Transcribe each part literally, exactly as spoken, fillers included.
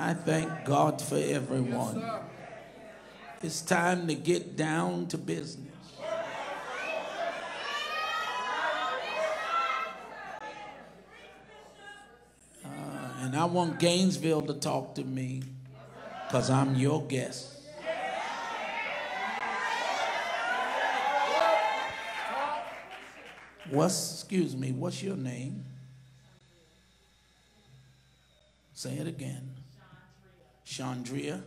I thank God for everyone. It's time to get down to business. Uh, and I want Gainesville to talk to me, because I'm your guest. What's, excuse me, what's your name? Say it again. Chandria.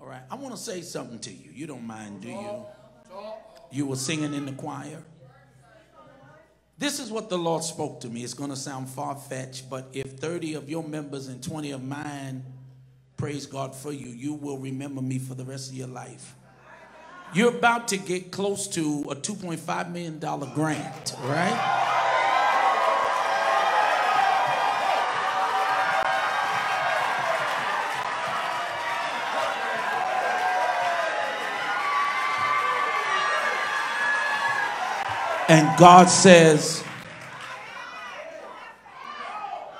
All right, I want to say something to you. You don't mind, do you? You were singing in the choir. This is what the Lord spoke to me. It's going to sound far-fetched, but if thirty of your members and twenty of mine praise God for you, you will remember me for the rest of your life. You're about to get close to a two point five million dollar grant, right? And God says,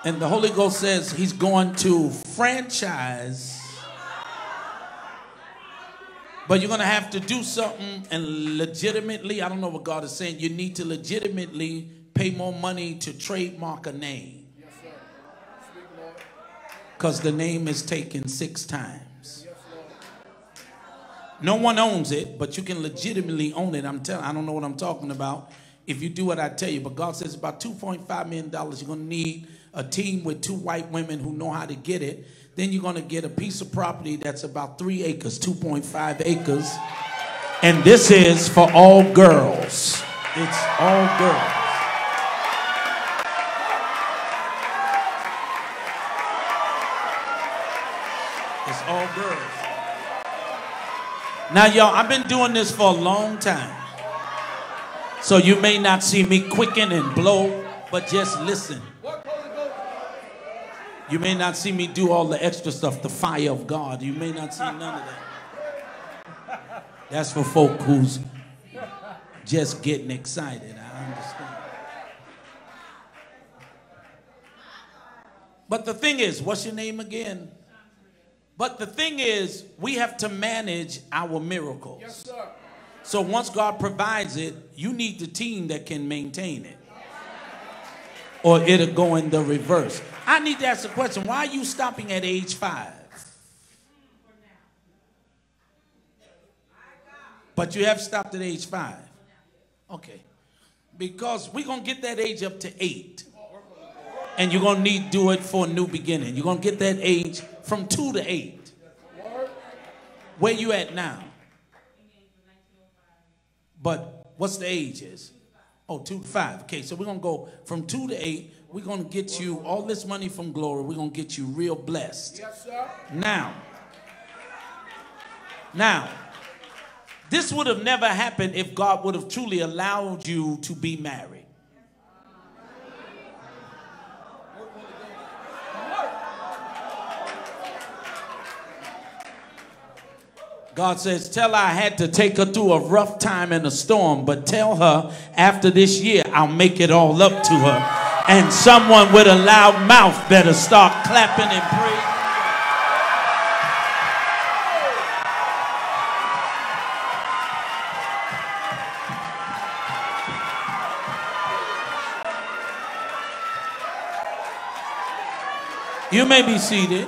and the Holy Ghost says he's going to franchise. But you're going to have to do something, and legitimately, I don't know what God is saying, you need to legitimately pay more money to trademark a name. Because the name is taken six times. No one owns it, but you can legitimately own it. I'm telling, I don't know what I'm talking about if you do what I tell you. But God says about two point five million dollars, you're going to need a team with two white women who know how to get it. Then you're going to get a piece of property that's about three acres, two point five acres. And this is for all girls. It's all girls. It's all girls. Now, y'all, I've been doing this for a long time. So you may not see me quicken and blow, but just listen. You may not see me do all the extra stuff, the fire of God. You may not see none of that. That's for folk who's just getting excited. I understand. But the thing is, what's your name again? But the thing is, we have to manage our miracles. Yes, sir. So once God provides it, you need the team that can maintain it, or it'll go in the reverse. I need to ask a question. Why are you stopping at age five? But you have stopped at age five. Okay. Because we're going to get that age up to eight. And you're going to need to do it for a new beginning. You're going to get that age from two to eight. Where you at now? But what's the age is? Oh, two to five. Okay, so we're going to go from two to eight. We're going to get you all this money from Glory. We're going to get you real blessed. Yes, sir. Now, now, this would have never happened if God would have truly allowed you to be married. God says, tell her I had to take her through a rough time and a storm, but tell her after this year, I'll make it all up to her. And someone with a loud mouth better start clapping and praising. You may be seated.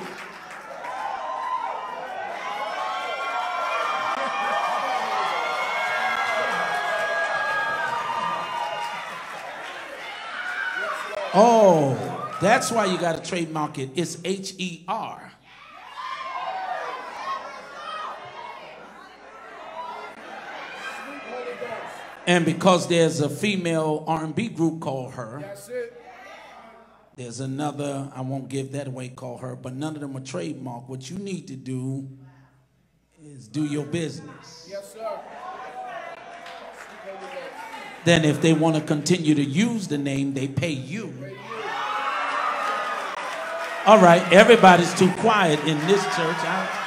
Oh, that's why you got to trademark it. It's H E R. And because there's a female R and B group called Her. That's it. There's another, I won't give that away, called Her, but none of them are trademarked. What you need to do is do your business. Yes, sir. Then if they want to continue to use the name, they pay you. All right, everybody's too quiet in this church. I...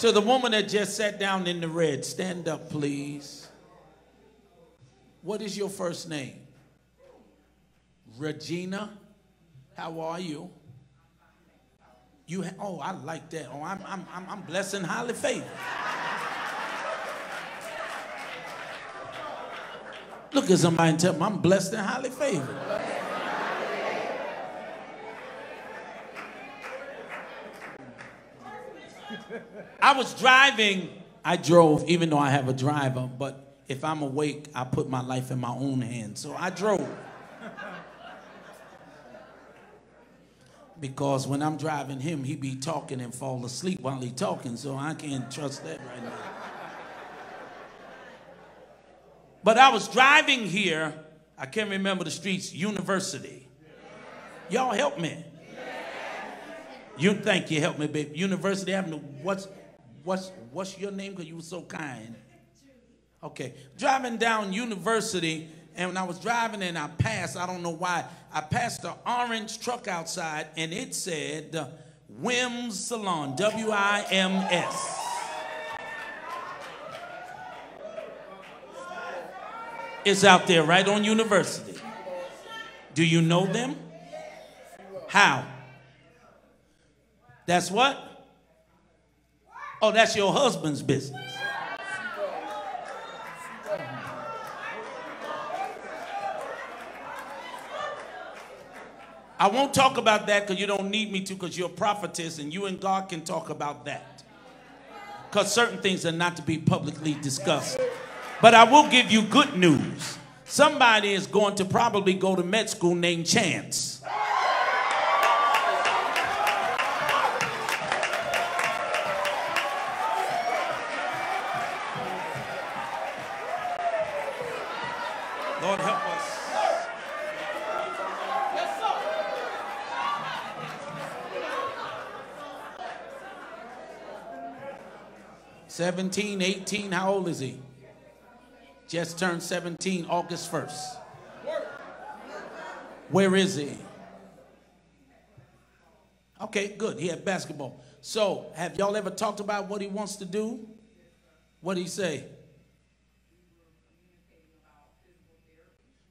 To the woman that just sat down in the red, stand up, please. What is your first name? Regina, how are you? You ha oh, I like that. Oh, I'm I'm I'm, I'm blessed and highly favored. Look at somebody and tell them I'm blessed and highly favored. I was driving. I drove, even though I have a driver, but if I'm awake, I put my life in my own hands. So I drove. Because when I'm driving him, he be talking and fall asleep while he talking, so I can't trust that right now. But I was driving here. I can't remember the streets. University. Y'all help me. You thank you, help me, babe. University Avenue. What's what's what's your name? Because you were so kind. Okay. Driving down University, and when I was driving and I passed, I don't know why, I passed an orange truck outside, and it said uh, WIMS Salon, W I M S. It's out there right on University. Do you know them? How? That's what? Oh, that's your husband's business. I won't talk about that because you don't need me to, because you're a prophetess and you and God can talk about that. Because certain things are not to be publicly discussed. But I will give you good news. Somebody is going to probably go to med school named Chance. Lord help us. seventeen, eighteen, how old is he? Just turned seventeen, August first. Where is he? Okay, good. He had basketball. So, have y'all ever talked about what he wants to do? What did he say?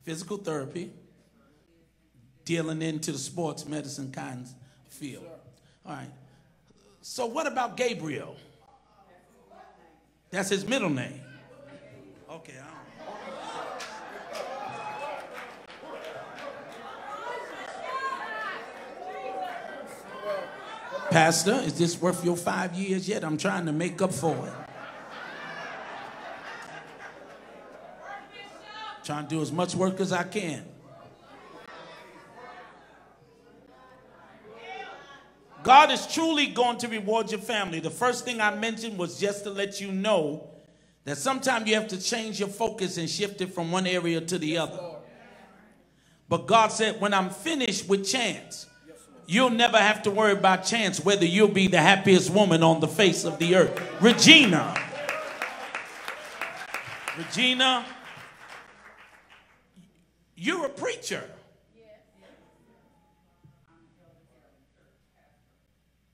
Physical therapy. Dealing into the sports medicine kind of field. All right. So, what about Gabriel? That's his middle name. Okay, I don't. Pastor, is this worth your five years yet? I'm trying to make up for it. Trying to do as much work as I can. God is truly going to reward your family. The first thing I mentioned was just to let you know that sometimes you have to change your focus and shift it from one area to the other. But God said, when I'm finished with Chance, you'll never have to worry about Chance, whether you'll be the happiest woman on the face of the earth. Regina. Regina, you're a preacher.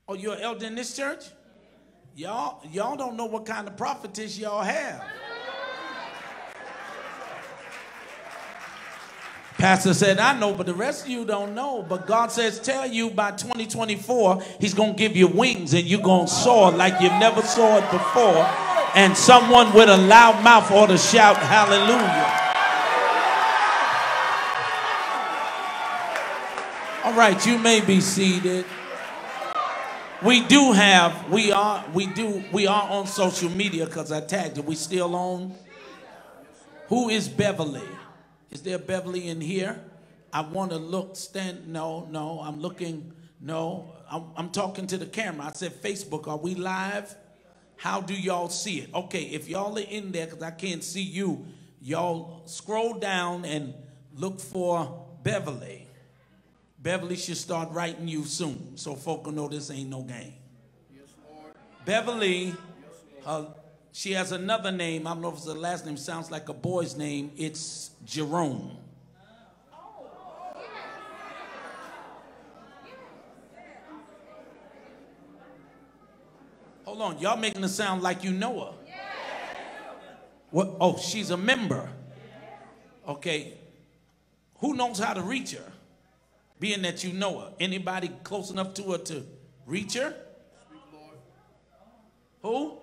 Oh, you're an elder in this church? Y'all, y'all don't know what kind of prophetess y'all have. Pastor said, I know, but the rest of you don't know. But God says, tell you by twenty twenty-four, he's going to give you wings and you're going to soar like you've never soared before. And someone with a loud mouth ought to shout hallelujah. All right, you may be seated. We do have, we are, we do, we are on social media because I tagged it. We still on? Who is Beverly? Is there Beverly in here? I want to look, stand, no, no, I'm looking, no. I'm, I'm talking to the camera. I said, Facebook, are we live? How do y'all see it? Okay, if y'all are in there because I can't see you, y'all scroll down and look for Beverly. Beverly should start writing you soon, so folk will know this ain't no game. Yes, Lord. Beverly, her, she has another name. I don't know if it's the last name. Sounds like a boy's name. It's Jerome. Hold on, y'all making it sound like you know her. Yeah. What? Oh, she's a member. Okay, who knows how to reach her? Being that you know her, anybody close enough to her to reach her? Who?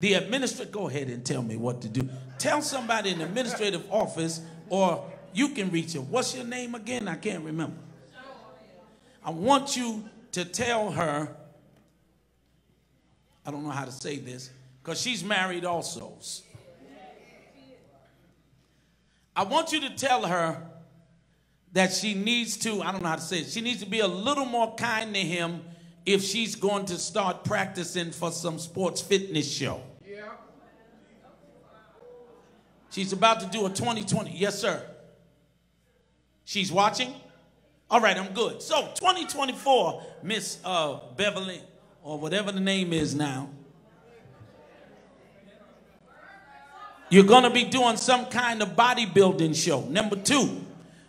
The administrative, go ahead and tell me what to do. Tell somebody in the administrative office, or you can reach her. What's your name again? I can't remember. I want you to tell her, I don't know how to say this, because she's married also. I want you to tell her that she needs to, I don't know how to say it, she needs to be a little more kind to him if she's going to start practicing for some sports fitness show. Yeah. She's about to do a twenty twenty. Yes, sir. She's watching? All right, I'm good. So twenty twenty-four, Miss uh, Beverly, or whatever the name is now, you're going to be doing some kind of bodybuilding show. Number two,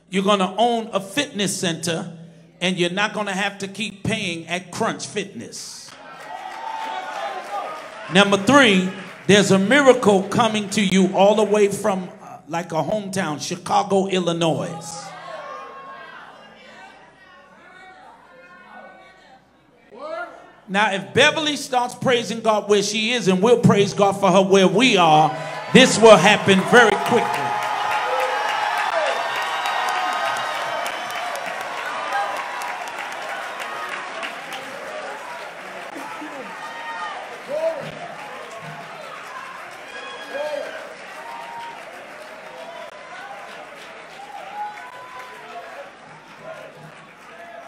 you're going to own a fitness center, and you're not going to have to keep paying at Crunch Fitness. Number three, there's a miracle coming to you all the way from uh, like a hometown, Chicago, Illinois. Now, if Beverly starts praising God where she is, and we'll praise God for her where we are, this will happen very quickly.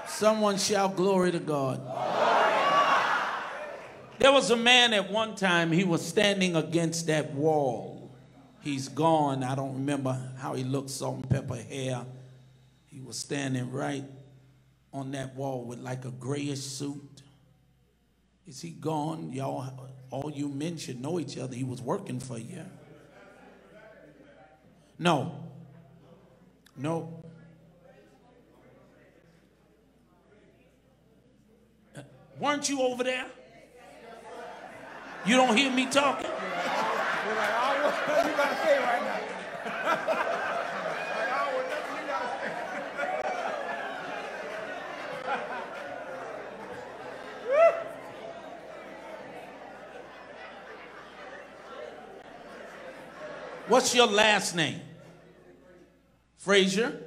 Someone shout glory to God. There was a man at one time, he was standing against that wall. He's gone. I don't remember how he looked, salt and pepper hair. He was standing right on that wall with like a grayish suit. Is he gone? Y'all, all you men should know each other. He was working for you. No. No. Uh, weren't you over there? You don't hear me talking? What's your last name? Frazier?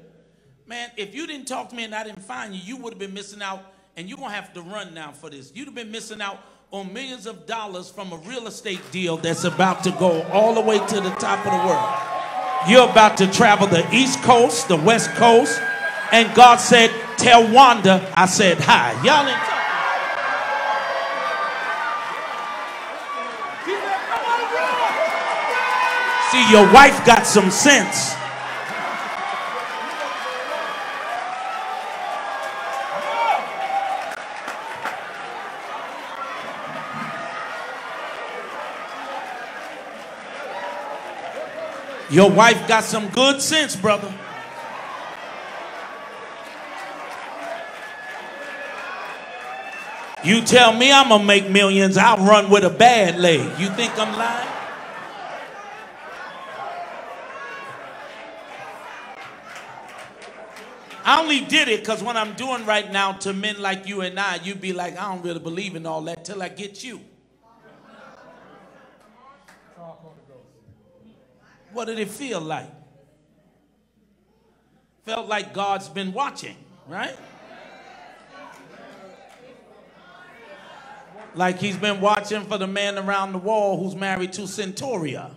Man, if you didn't talk to me and I didn't find you, you would have been missing out, and you're going to have to run now for this. You'd have been missing out on millions of dollars from a real estate deal that's about to go all the way to the top of the world. You're about to travel the East Coast, the West Coast, and God said, tell Wanda I said hi. Y'all ain't talking. See, your wife got some sense. Your wife got some good sense, brother. You tell me I'm gonna make millions, I'll run with a bad leg. You think I'm lying? I only did it because what I'm doing right now to men like you and I, you'd be like, I don't really believe in all that till I get you. What did it feel like? Felt like God's been watching, right? Like he's been watching for the man around the wall who's married to Centuria.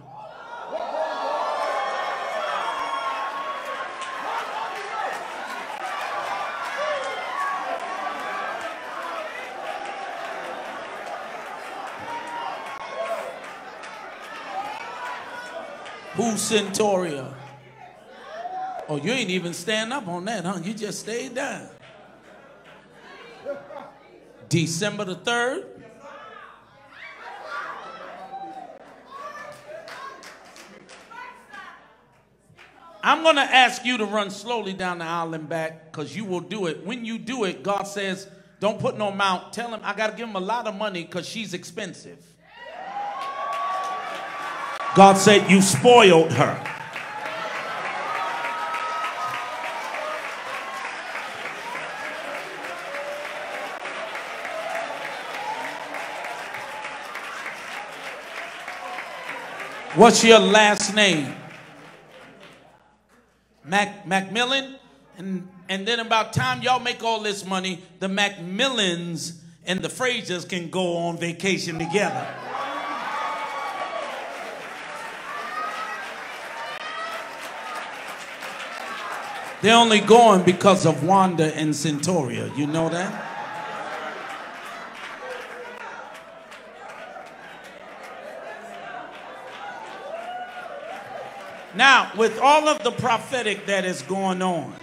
Who's Centuria? Oh, you ain't even stand up on that, huh? You just stayed down. December the third. I'm going to ask you to run slowly down the aisle and back because you will do it. When you do it, God says, Don't put no amount. Tell him I got to give him a lot of money because she's expensive. God said, you spoiled her. What's your last name? Mac Macmillan? And, and then about time y'all make all this money, the Macmillans and the Fraziers can go on vacation together. They're only going because of Wanda and Centuria. You know that? Now, with all of the prophetic that is going on,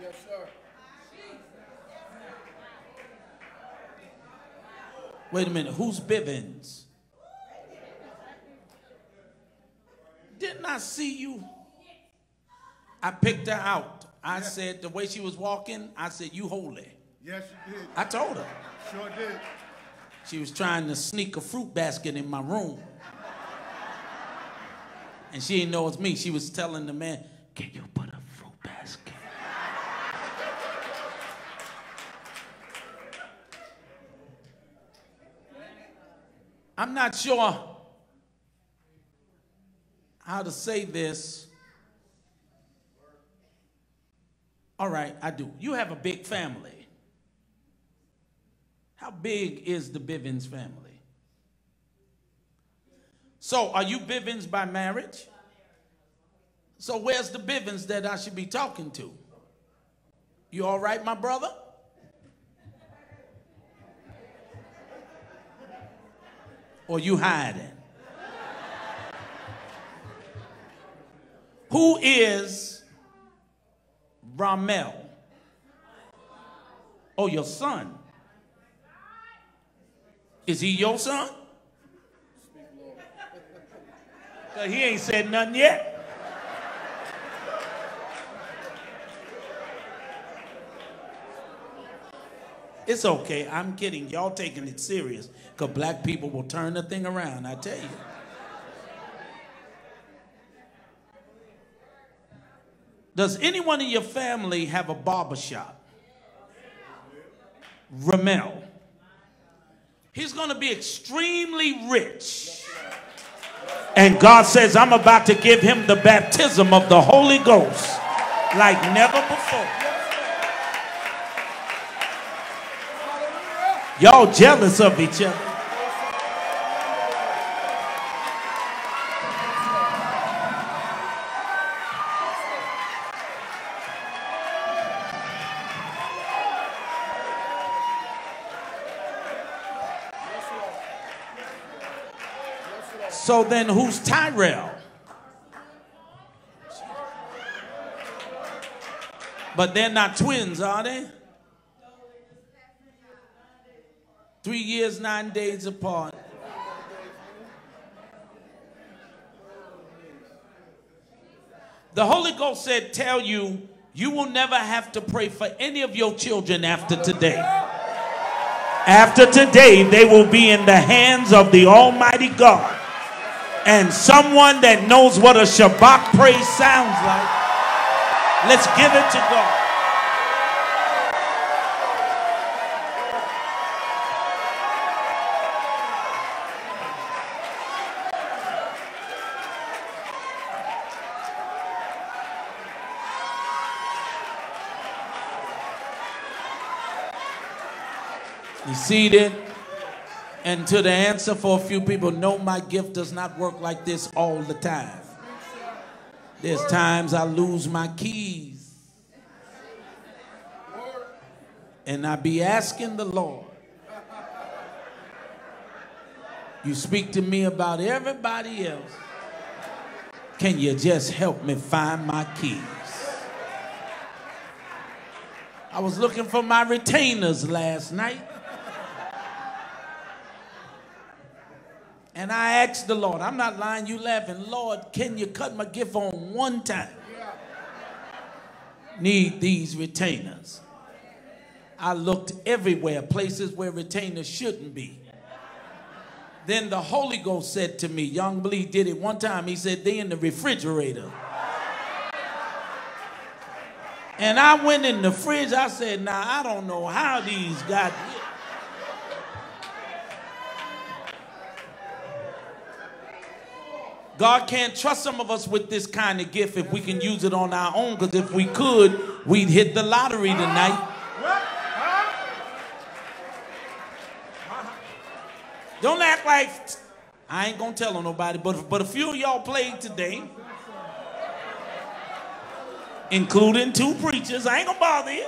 yes, sir. Wait a minute, who's Bivens? Didn't I see you? I picked her out. I yes. said, the way she was walking, I said, you holy. Yes, you did. I told her. Sure did. She was trying to sneak a fruit basket in my room. And she didn't know it's me. She was telling the man, can you put a fruit basket? I'm not sure how to say this. All right, I do. You have a big family. How big is the Bivens family? So are you Bivens by marriage? So where's the Bivens that I should be talking to? You all right, my brother? Or you hiding? Who is Ramel? Oh, your son. Is he your son? Cause he ain't said nothing yet. It's okay, I'm kidding. Y'all taking it serious. Cause black people will turn the thing around, I tell you. Does anyone in your family have a barbershop? Ramel. He's going to be extremely rich. And God says, I'm about to give him the baptism of the Holy Ghost like never before. Y'all jealous of each other. So then who's Tyrell? But they're not twins, are they? Three years, nine days apart. The Holy Ghost said, tell you, you will never have to pray for any of your children after today. After today, they will be in the hands of the Almighty God. And someone that knows what a Shabbat praise sounds like, let's give it to God. You see that? And to the answer for a few people, no, my gift does not work like this all the time. There's times I lose my keys. And I be asking the Lord. You speak to me about everybody else. Can you just help me find my keys? I was looking for my retainers last night. And I asked the Lord, I'm not lying, you laughing, Lord, can you cut my gift on one time? Need these retainers. I looked everywhere, places where retainers shouldn't be. Then the Holy Ghost said to me, Young Bleed did it one time. He said, they in the refrigerator. And I went in the fridge. I said, now, I don't know how these got here. God can't trust some of us with this kind of gift if we can use it on our own, because if we could, we'd hit the lottery tonight. Don't act like, I ain't gonna tell on nobody, but, but a few of y'all played today, including two preachers. I ain't gonna bother you.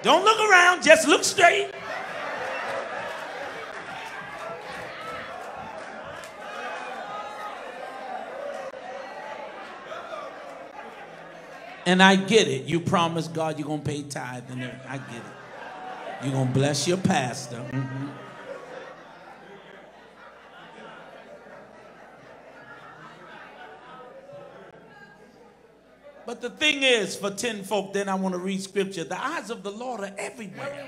Don't look around, just look straight. And I get it. You promise God you're going to pay tithe and everything. I get it. You're going to bless your pastor. Mm-hmm. But the thing is, for ten folk, then I want to read scripture. The eyes of the Lord are everywhere.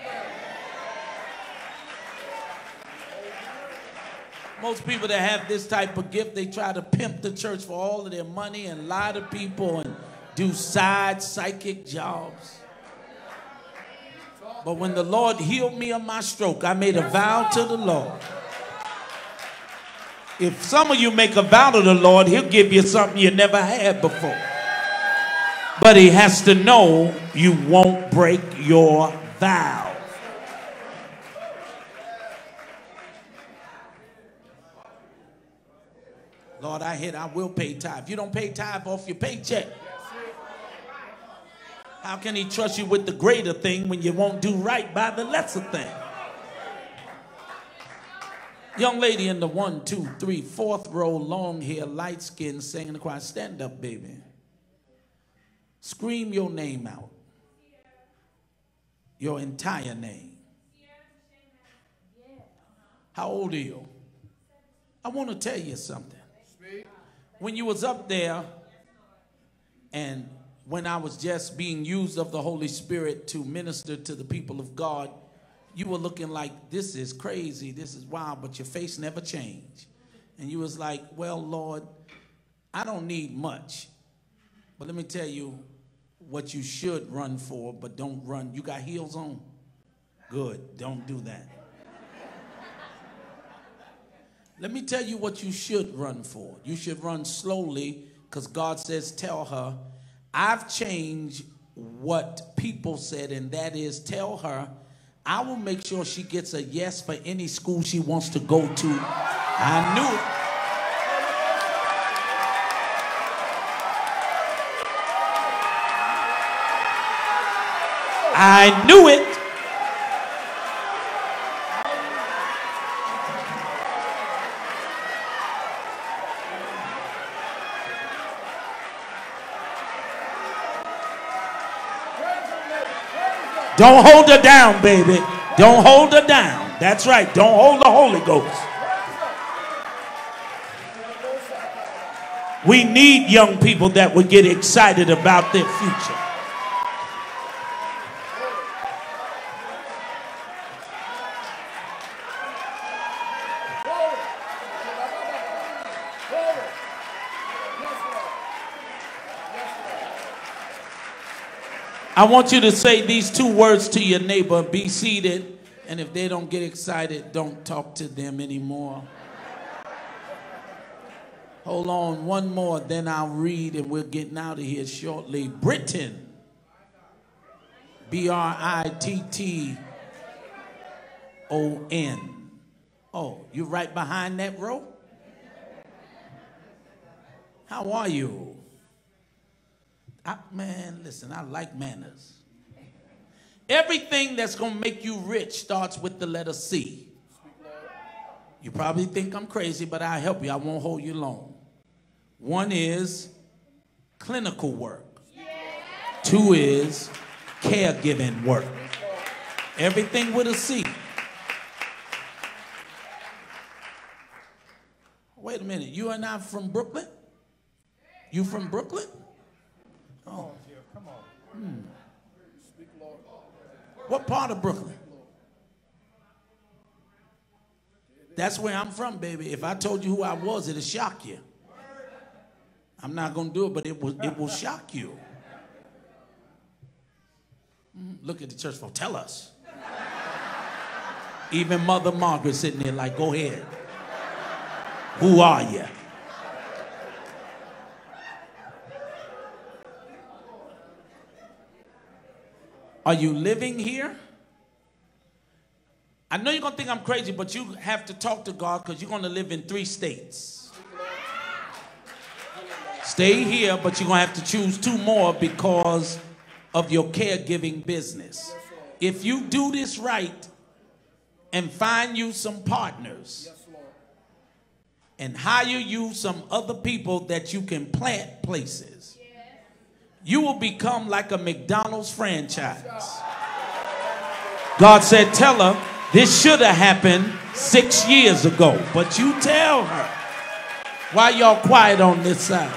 Most people that have this type of gift, they try to pimp the church for all of their money and lie to people and do side psychic jobs. But when the Lord healed me of my stroke, I made a vow to the Lord. If some of you make a vow to the Lord, he'll give you something you never had before. But he has to know you won't break your vow. Lord, I hit, I will pay tithe. You don't pay tithe off your paycheck. How can he trust you with the greater thing when you won't do right by the lesser thing? Young lady in the one, two, three, fourth row, long hair, light skin, singing the choir. Stand up, baby. Scream your name out. Your entire name. How old are you? I want to tell you something. When you was up there and when I was just being used of the Holy Spirit to minister to the people of God, you were looking like, this is crazy, this is wild, but your face never changed. And you was like, well, Lord, I don't need much. But let me tell you what you should run for, but don't run. You got heels on? Good, don't do that. Let me tell you what you should run for. You should run slowly, because God says, tell her, I've changed what people said, and that is, tell her, I will make sure she gets a yes for any school she wants to go to. I knew it. I knew it. Don't hold her down, baby. Don't hold her down. That's right. Don't hold the Holy Ghost. We need young people that would get excited about their future. I want you to say these two words to your neighbor, be seated, and if they don't get excited, don't talk to them anymore. Hold on, one more, then I'll read, and we're getting out of here shortly. Britton, B R I T T O N. Oh, you're right behind that row? How are you? I, man, listen, I like manners. Everything that's going to make you rich starts with the letter C. You probably think I'm crazy, but I'll help you. I won't hold you long. One is clinical work. Two is caregiving work. Everything with a C. Wait a minute. You are not from Brooklyn? You from Brooklyn? Hmm. What part of Brooklyn? That's where I'm from, baby. If I told you who I was, it'll shock you. I'm not going to do it, but it will, it will shock you. Look at the church folk. Tell us. Even Mother Margaret sitting there like, go ahead. Who are you? Are you living here? I know you're going to think I'm crazy, but you have to talk to God because you're going to live in three states. Stay here, but you're going to have to choose two more because of your caregiving business. If you do this right and find you some partners and hire you some other people that you can plant places, you will become like a McDonald's franchise. God said, tell her, this should have happened six years ago, but you tell her. Why y'all quiet on this side?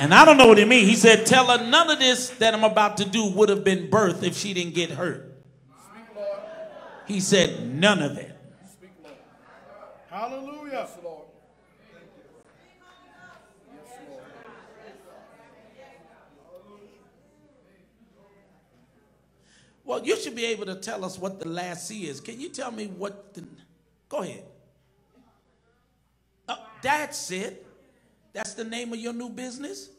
And I don't know what he means. He said, tell her none of this that I'm about to do would have been birth if she didn't get hurt. He said, none of it. Hallelujah. Well, you should be able to tell us what the last C is. Can you tell me what the... Go ahead. Oh, that's it. That's the name of your new business?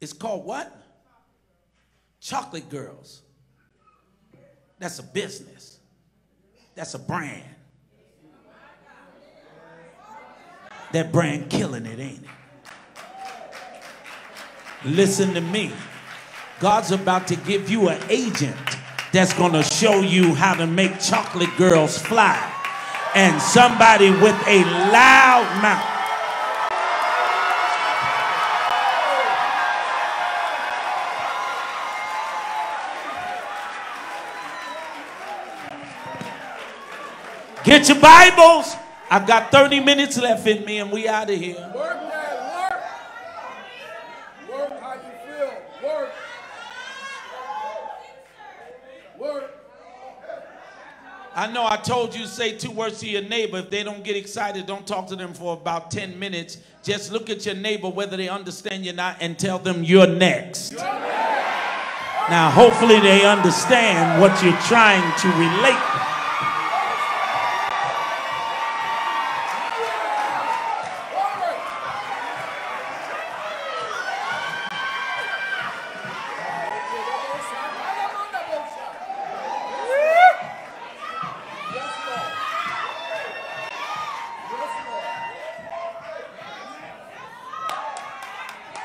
It's called what? Chocolate Girls. That's a business. That's a brand. That brand killing it, ain't it? Listen to me. God's about to give you an agent that's going to show you how to make chocolate girls fly. And somebody with a loud mouth. Get your Bibles. I've got thirty minutes left in me and we out of here. I know I told you say two words to your neighbor. If they don't get excited, don't talk to them for about ten minutes. Just look at your neighbor, whether they understand you or not, and tell them you're next. You're next. Now, hopefully they understand what you're trying to relate.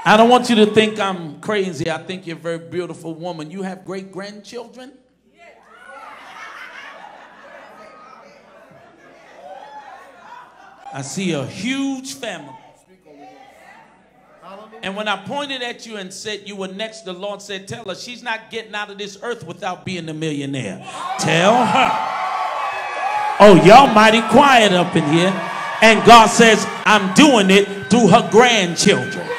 I don't want you to think I'm crazy. I think you're a very beautiful woman. You have great grandchildren? Yes. I see a huge family. And when I pointed at you and said you were next, the Lord said, tell her she's not getting out of this earth without being a millionaire. Tell her. Oh, y'all mighty quiet up in here. And God says, I'm doing it through her grandchildren.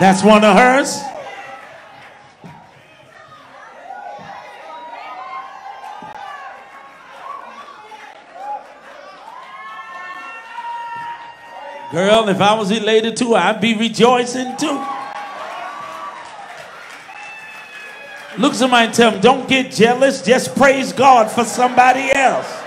That's one of hers. Girl, if I was elated too, I'd be rejoicing too. Look somebody and tell them, don't get jealous, just praise God for somebody else.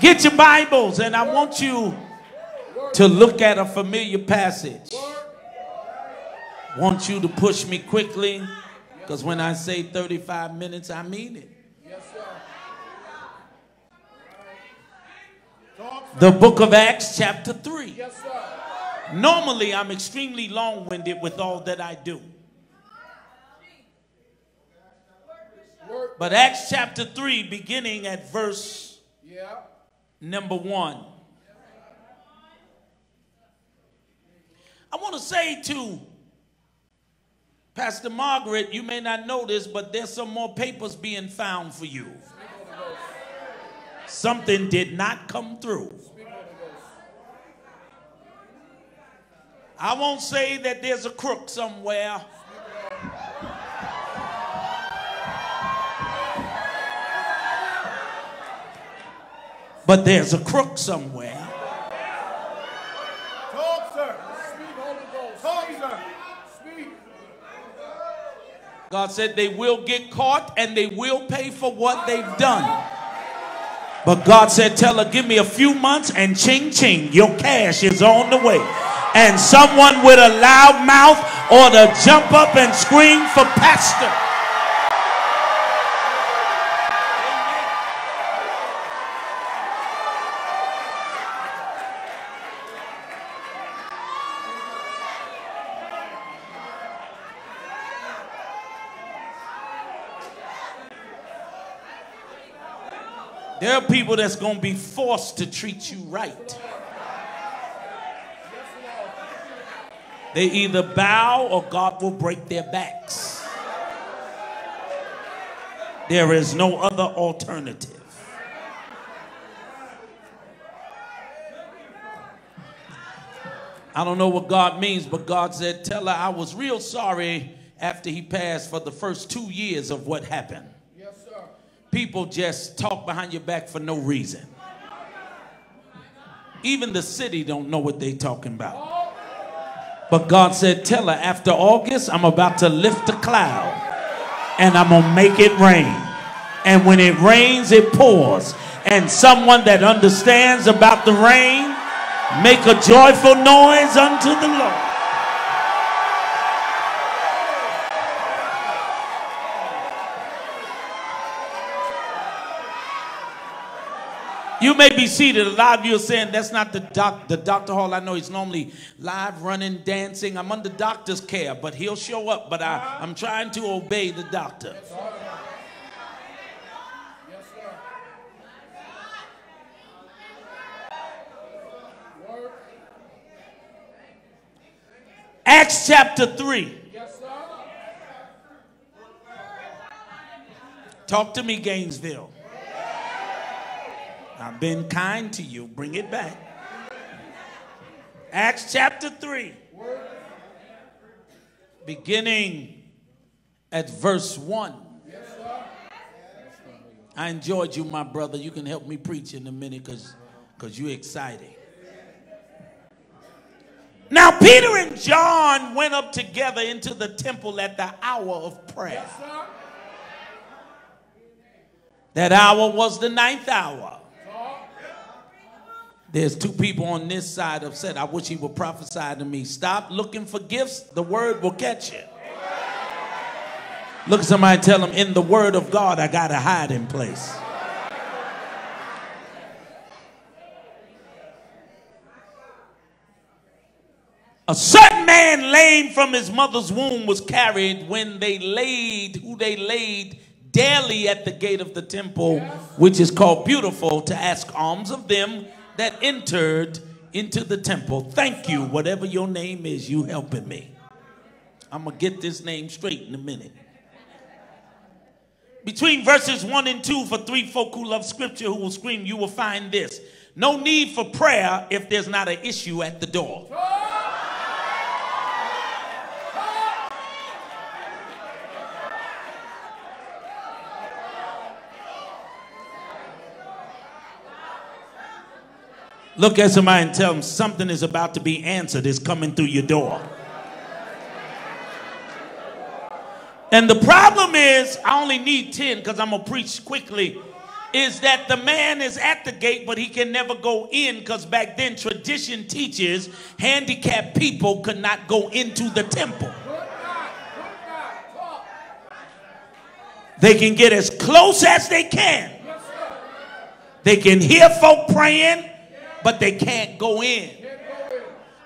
Get your Bibles, and I want you to look at a familiar passage. I want you to push me quickly, because when I say thirty-five minutes, I mean it. The book of Acts, chapter three. Normally, I'm extremely long-winded with all that I do. But Acts chapter three, beginning at verse number one. I want to say to Pastor Margaret, you may not know this, but there's some more papers being found for you. Something did not come through. I won't say that there's a crook somewhere. But there's a crook somewhere. Talk, sir. Speak, Holy Ghost. Talk, sir. Speak. God said they will get caught and they will pay for what they've done. But God said, tell her, give me a few months and ching, ching, your cash is on the way. And someone with a loud mouth ought to jump up and scream for pastor. There are people that's going to be forced to treat you right. They either bow or God will break their backs. There is no other alternative. I don't know what God means, but God said, tell her I was real sorry after he passed for the first two years of what happened. People just talk behind your back for no reason. Even the city don't know what they talking about. But God said, tell her, after August, I'm about to lift a cloud. And I'm going to make it rain. And when it rains, it pours. And someone that understands about the rain, make a joyful noise unto the Lord. You may be seated. A lot of you are saying, that's not the, doc, the Doctor Hall. I know he's normally live, running, dancing. I'm under doctor's care, but he'll show up. But I, I'm trying to obey the doctor. Yes, sir. Yes, sir. Acts chapter three. Yes, sir. Talk to me, Gainesville. I've been kind to you. Bring it back. Acts chapter three. Beginning at verse one. I enjoyed you, my brother. You can help me preach in a minute because because you're exciting. Now Peter and John went up together into the temple at the hour of prayer. That hour was the ninth hour. There's two people on this side upset. I wish he would prophesy to me. Stop looking for gifts. The word will catch you. Look at somebody and tell them, in the word of God, I got a hiding place. A certain man lame from his mother's womb was carried when they laid, who they laid daily at the gate of the temple, which is called Beautiful, to ask alms of them that entered into the temple. Thank you. Whatever your name is, you helping me. I'm going to get this name straight in a minute. Between verses one and two, for three folk who love scripture who will scream, you will find this. No need for prayer if there's not an issue at the door. Look at somebody and tell them something is about to be answered. It's coming through your door. And the problem is, I only need ten because I'm going to preach quickly, is that the man is at the gate, but he can never go in because back then tradition teaches handicapped people could not go into the temple. They can get as close as they can. They can hear folk praying, but they can't go in.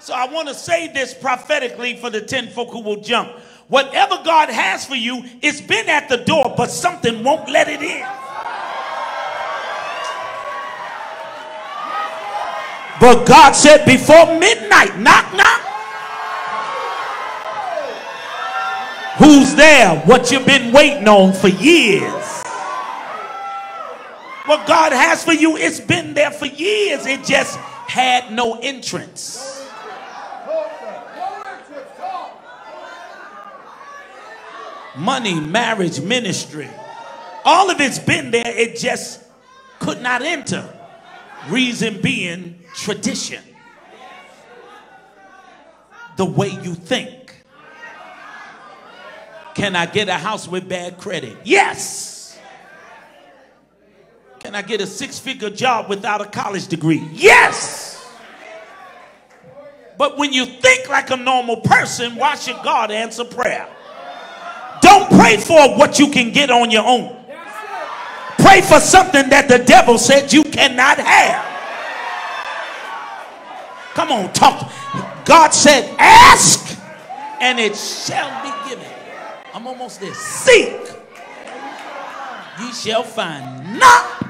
So I want to say this prophetically for the ten folk who will jump. Whatever God has for you, it's been at the door, but something won't let it in. But God said before midnight, knock, knock. Who's there? What you've been waiting on for years. What God has for you, it's been there for years. It just had no entrance. Money, marriage, ministry. All of it's been there. It just could not enter. Reason being tradition. The way you think. Can I get a house with bad credit? Yes. Can I get a six-figure job without a college degree? Yes. But when you think like a normal person, why should God answer prayer? Don't pray for what you can get on your own. Pray for something that the devil said you cannot have. Come on, talk. God said, ask and it shall be given. I'm almost there. Seek, ye shall find. Knock.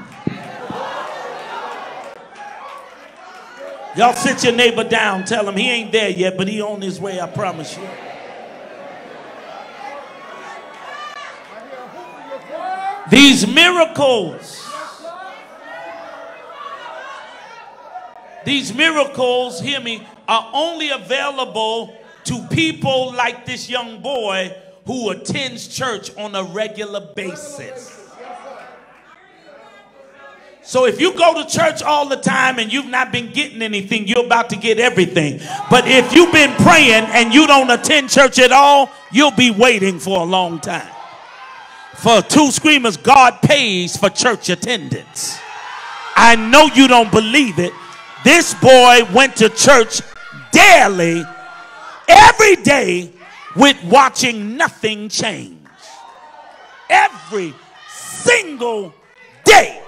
Y'all sit your neighbor down. Tell him he ain't there yet, but he on his way, I promise you. These miracles, these miracles, hear me, are only available to people like this young boy who attends church on a regular basis. So if you go to church all the time and you've not been getting anything, you're about to get everything. But if you've been praying and you don't attend church at all, you'll be waiting for a long time. For two screamers, God pays for church attendance. I know you don't believe it. This boy went to church daily, every day, with watching nothing change. Every single day.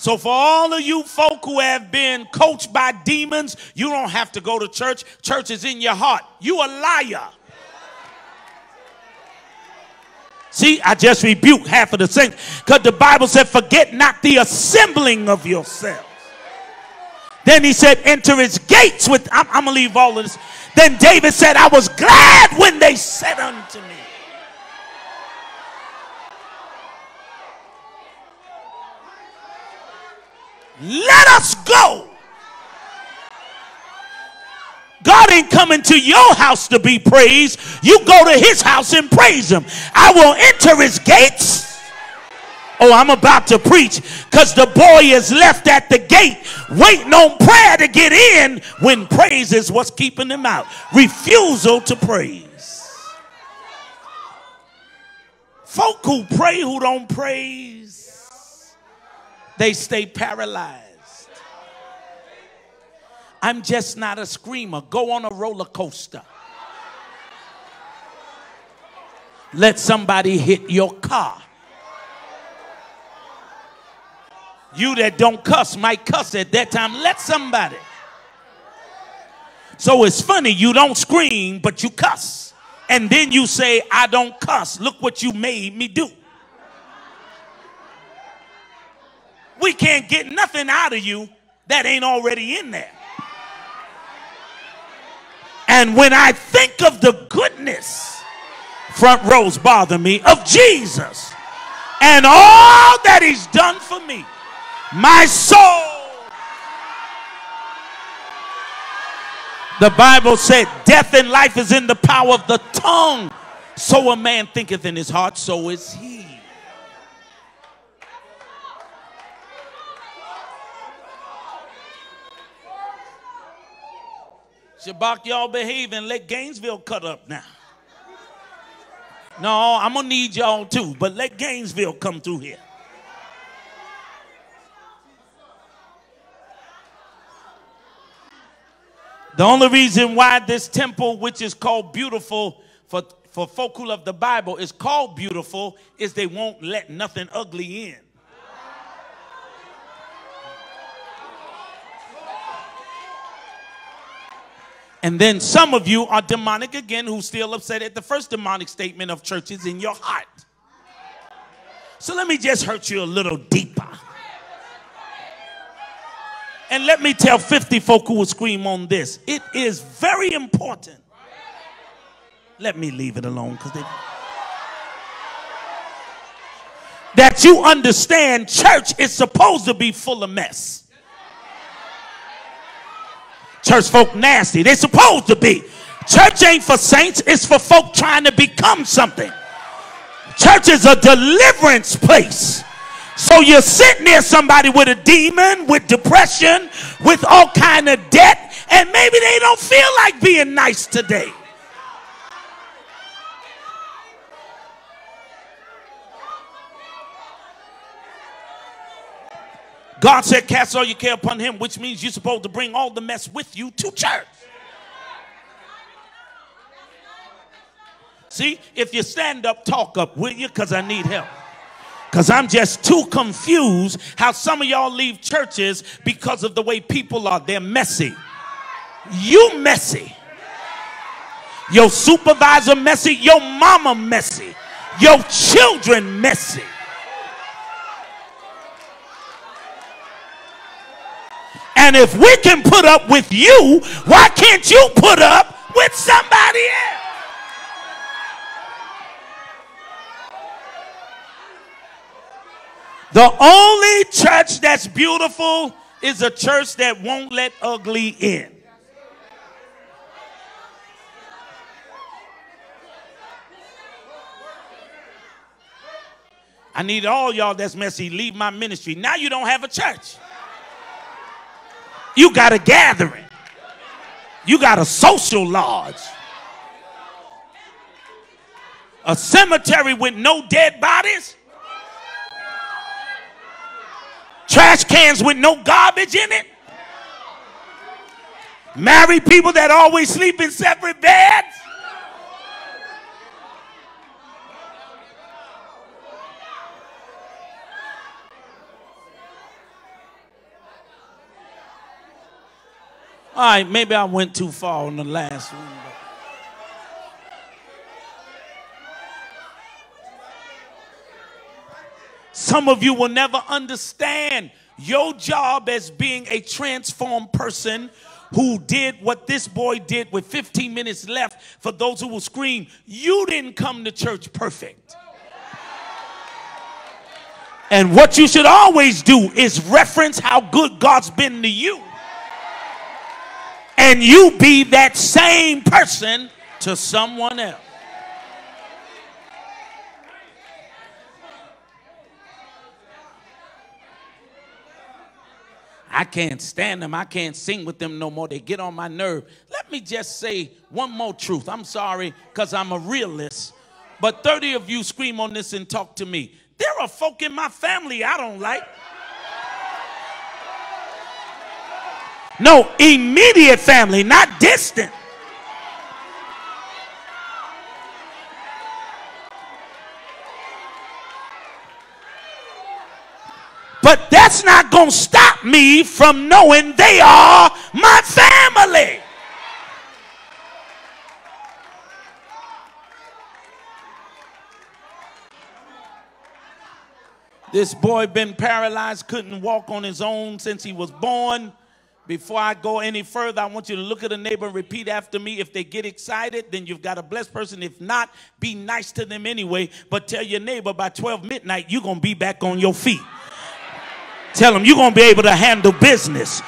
So for all of you folk who have been coached by demons, you don't have to go to church. Church is in your heart. You a liar. See, I just rebuked half of the saints because the Bible said, forget not the assembling of yourselves. Then he said, enter his gates with, I'm, I'm going to leave all of this. Then David said, I was glad when they said unto me. Let us go. God ain't coming to your house to be praised. You go to his house and praise him. I will enter his gates. Oh, I'm about to preach because the boy is left at the gate waiting on prayer to get in when praise is what's keeping him out. Refusal to praise. Folk who pray who don't praise, they stay paralyzed. I'm just not a screamer. Go on a roller coaster. Let somebody hit your car. You that don't cuss might cuss at that time. Let somebody. So it's funny, you don't scream, but you cuss. And then you say, I don't cuss. Look what you made me do. We can't get nothing out of you that ain't already in there. And when I think of the goodness, front rows bother me, of Jesus and all that he's done for me, my soul. The Bible said death and life is in the power of the tongue. So a man thinketh in his heart, so is he. Shabak, y'all behave and let Gainesville cut up now. No, I'm going to need y'all too, but let Gainesville come through here. The only reason why this temple, which is called beautiful for, for folk who love the Bible, is called beautiful is they won't let nothing ugly in. And then some of you are demonic again, who's still upset at the first demonic statement of churches in your heart. So let me just hurt you a little deeper. And let me tell fifty folk who will scream on this. It is very important. Let me leave it alone, because they... that you understand church is supposed to be full of mess. Church folk nasty. They're supposed to be. Church ain't for saints. It's for folk trying to become something. Church is a deliverance place. So you're sitting there, somebody with a demon, with depression, with all kind of debt, and maybe they don't feel like being nice today. God said, cast all your care upon him, which means you're supposed to bring all the mess with you to church. See, if you stand up, talk up, will you? Because I need help. Because I'm just too confused how some of y'all leave churches because of the way people are. They're messy. You messy. Your supervisor messy. Your mama messy. Your children messy. And if we can put up with you, why can't you put up with somebody else? The only church that's beautiful is a church that won't let ugly in. I need all y'all that's messy, leave my ministry. Now you don't have a church. You got a gathering. You got a social lodge. A cemetery with no dead bodies. Trash cans with no garbage in it. Married people that always sleep in separate beds. All right, maybe I went too far on the last one. Some of you will never understand your job as being a transformed person who did what this boy did with fifteen minutes left. For those who will scream, you didn't come to church perfect. And what you should always do is reference how good God's been to you. And you be that same person to someone else. I can't stand them. I can't sing with them no more. They get on my nerve. Let me just say one more truth. I'm sorry because I'm a realist. But thirty of you scream on this and talk to me. There are folk in my family I don't like. No, immediate family, not distant. But that's not going to stop me from knowing they are my family. This boy been paralyzed, couldn't walk on his own since he was born. Before I go any further, I want you to look at a neighbor and repeat after me. If they get excited, then you've got a blessed person. If not, be nice to them anyway. But tell your neighbor by twelve midnight, you're going to be back on your feet. Tell them you're going to be able to handle business.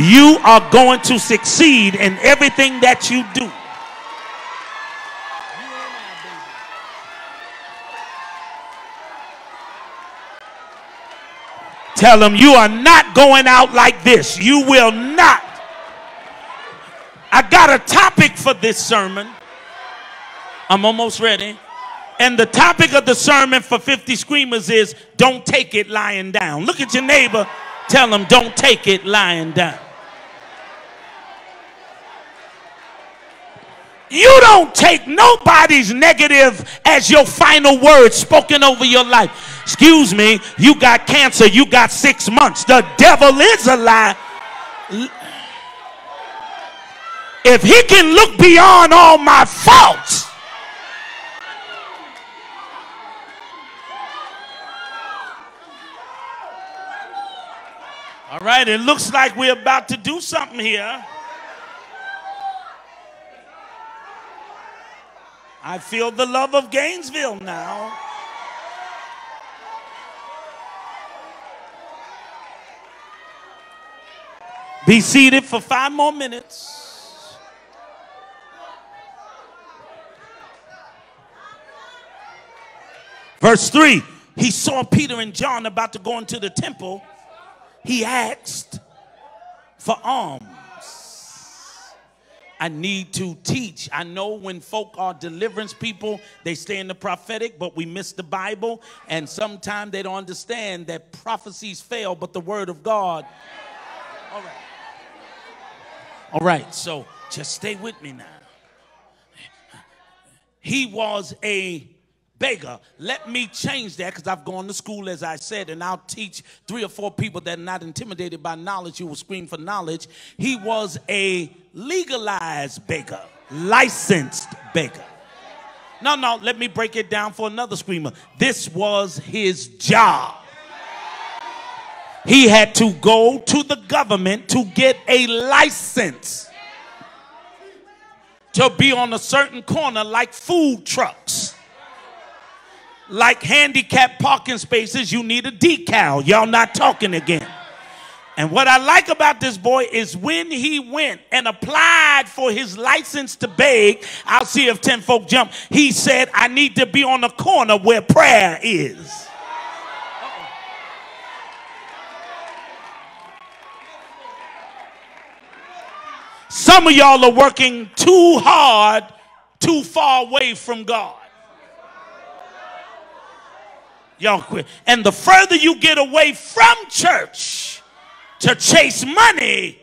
You are going to succeed in everything that you do. Tell them you are not going out like this. You will not. I got a topic for this sermon. I'm almost ready. And the topic of the sermon for fifty Screamers is, don't take it lying down. Look at your neighbor. Tell them, don't take it lying down. You don't take nobody's negative as your final word spoken over your life. Excuse me, you got cancer, you got six months. The devil is a lie. if he can look beyond all my faults, all right, it looks like we're about to do something here. I feel the love of Gainesville now. Be seated for five more minutes. Verse three, he saw Peter and John about to go into the temple. He asked for alms. I need to teach. I know when folk are deliverance people, they stay in the prophetic, but we miss the Bible. And sometimes they don't understand that prophecies fail, but the word of God. All right. All right, so just stay with me now. He was a beggar. Let me change that, because I've gone to school, as I said, and I'll teach three or four people that are not intimidated by knowledge. You will scream for knowledge. He was a legalized beggar, licensed beggar. No, no, let me break it down for another screamer. This was his job. He had to go to the government to get a license to be on a certain corner, like food trucks, like handicapped parking spaces. You need a decal. Y'all not talking again. And what I like about this boy is when he went and applied for his license to beg, I'll see if ten folk jump. He said, I need to be on the corner where prayer is. Some of y'all are working too hard, too far away from God. Y'all quit. And the further you get away from church to chase money,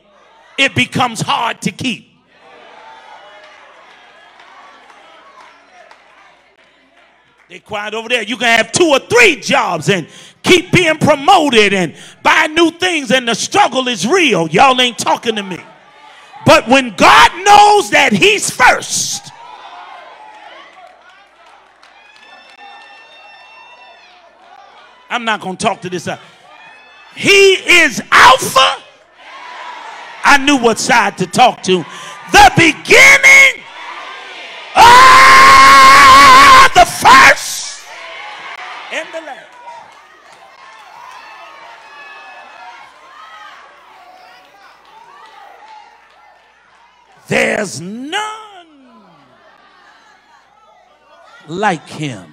it becomes hard to keep. They quiet over there. You can have two or three jobs and keep being promoted and buy new things, and the struggle is real. Y'all ain't talking to me. But when God knows that he's first, I'm not going to talk to this. Uh, he is Alpha. I knew what side to talk to. The beginning of the first and the last. There's none like him.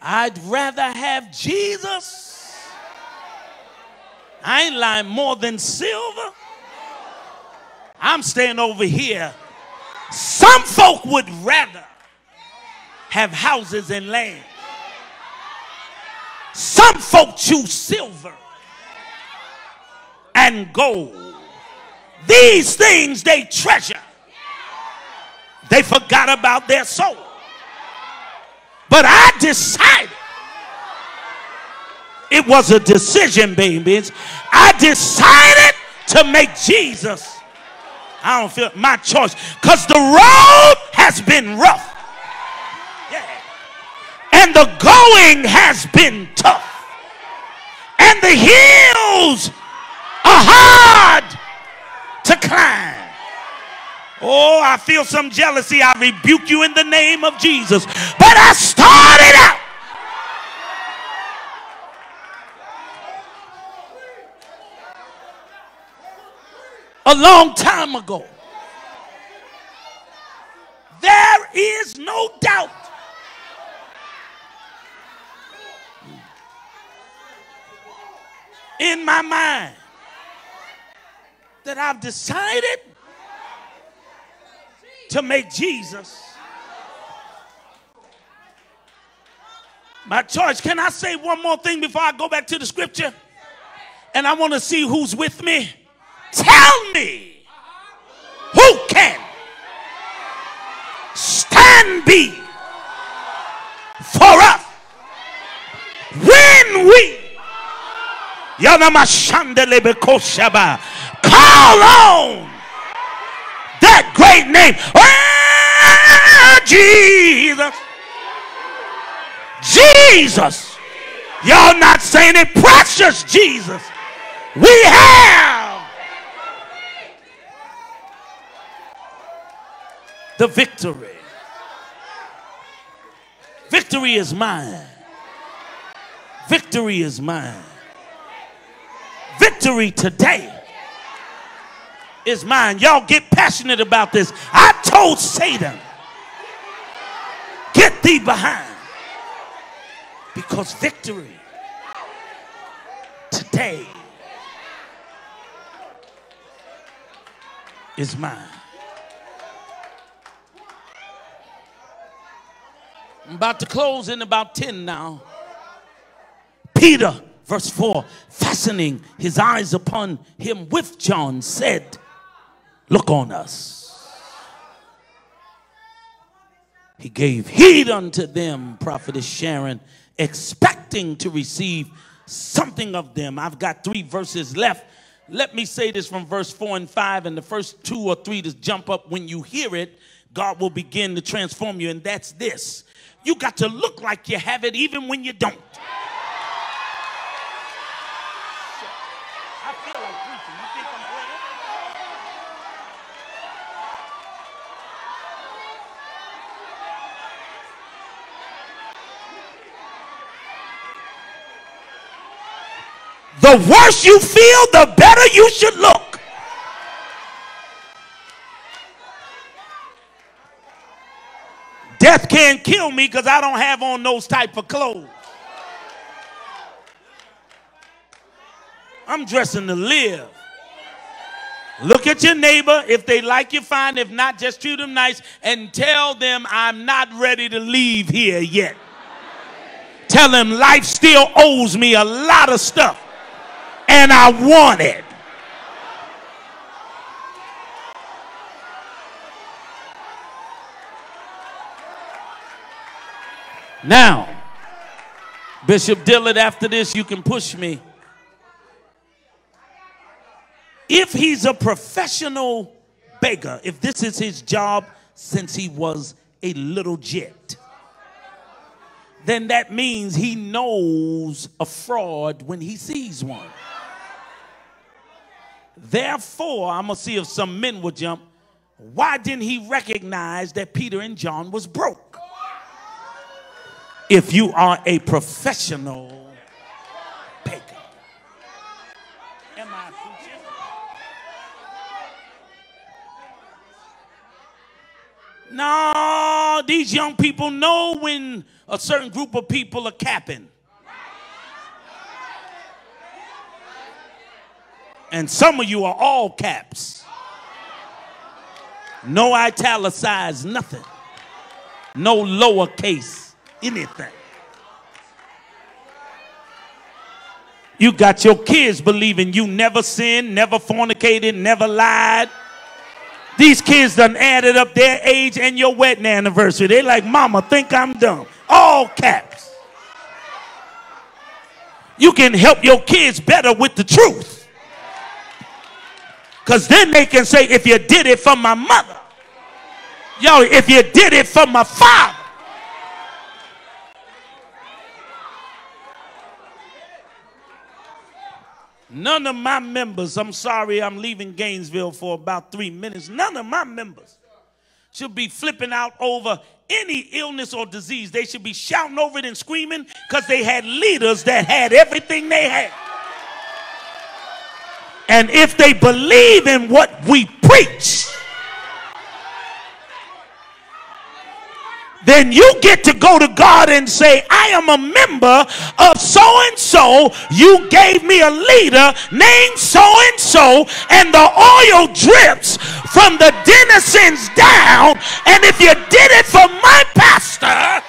I'd rather have Jesus. I ain't lying, more than silver. I'm staying over here. Some folk would rather have houses and land. Some folk choose silver and gold. These things they treasure. They forgot about their soul. But I decided. It was a decision, babies. I decided to make Jesus. I don't feel my choice. Because the road has been rough. And the going has been tough. And the hills are hard to climb. Oh, I feel some jealousy. I rebuke you in the name of Jesus. But I started out. A long time ago. There is no doubt. In my mind that I've decided to make Jesus my choice. Can I say one more thing before I go back to the scripture? And I want to see who's with me. Tell me who can stand be for us Call on that great name. Oh, Jesus. Jesus. Y'all not saying it. Precious Jesus. We have the victory. Victory is mine. Victory is mine. Victory today is mine. Y'all get passionate about this. I told Satan, get thee behind. Because victory today is mine. I'm about to close in about ten now. Peter, verse four, fastening his eyes upon him with John, said, look on us. He gave heed unto them, Prophetess Sharon, expecting to receive something of them. I've got three verses left. Let me say this from verse four and five, and the first two or three to jump up. When you hear it, God will begin to transform you, and that's this. You got to look like you have it even when you don't. I feel like preaching. You think I'm playing? The worse you feel, the better you should look. Death can't kill me because I don't have on those type of clothes. I'm dressing to live. Look at your neighbor. If they like you, fine. If not, just treat them nice and tell them I'm not ready to leave here yet. Tell them life still owes me a lot of stuff and I want it. Now, Bishop Dillard, after this, you can push me. If he's a professional baker, if this is his job since he was a little jit, then that means he knows a fraud when he sees one. Therefore, I'm going to see if some men will jump. Why didn't he recognize that Peter and John was broke? If you are a professional baker. Am I preaching? No, these young people know when a certain group of people are capping. And some of you are all caps. No italicized nothing. No lowercase anything. You got your kids believing you never sinned, never fornicated, never lied. These kids done added up their age and your wedding anniversary. They like, mama, think I'm dumb. All caps. You can help your kids better with the truth. Because then they can say, if you did it for my mother. Yo, if you did it for my father. None of my members, I'm sorry I'm leaving Gainesville for about three minutes. None of my members should be flipping out over any illness or disease. They should be shouting over it and screaming because they had leaders that had everything they had. And if they believe in what we preach, then you get to go to God and say, I am a member of so-and-so. You gave me a leader named so-and-so, and the oil drips from the denizens down, and if you did it for my pastor,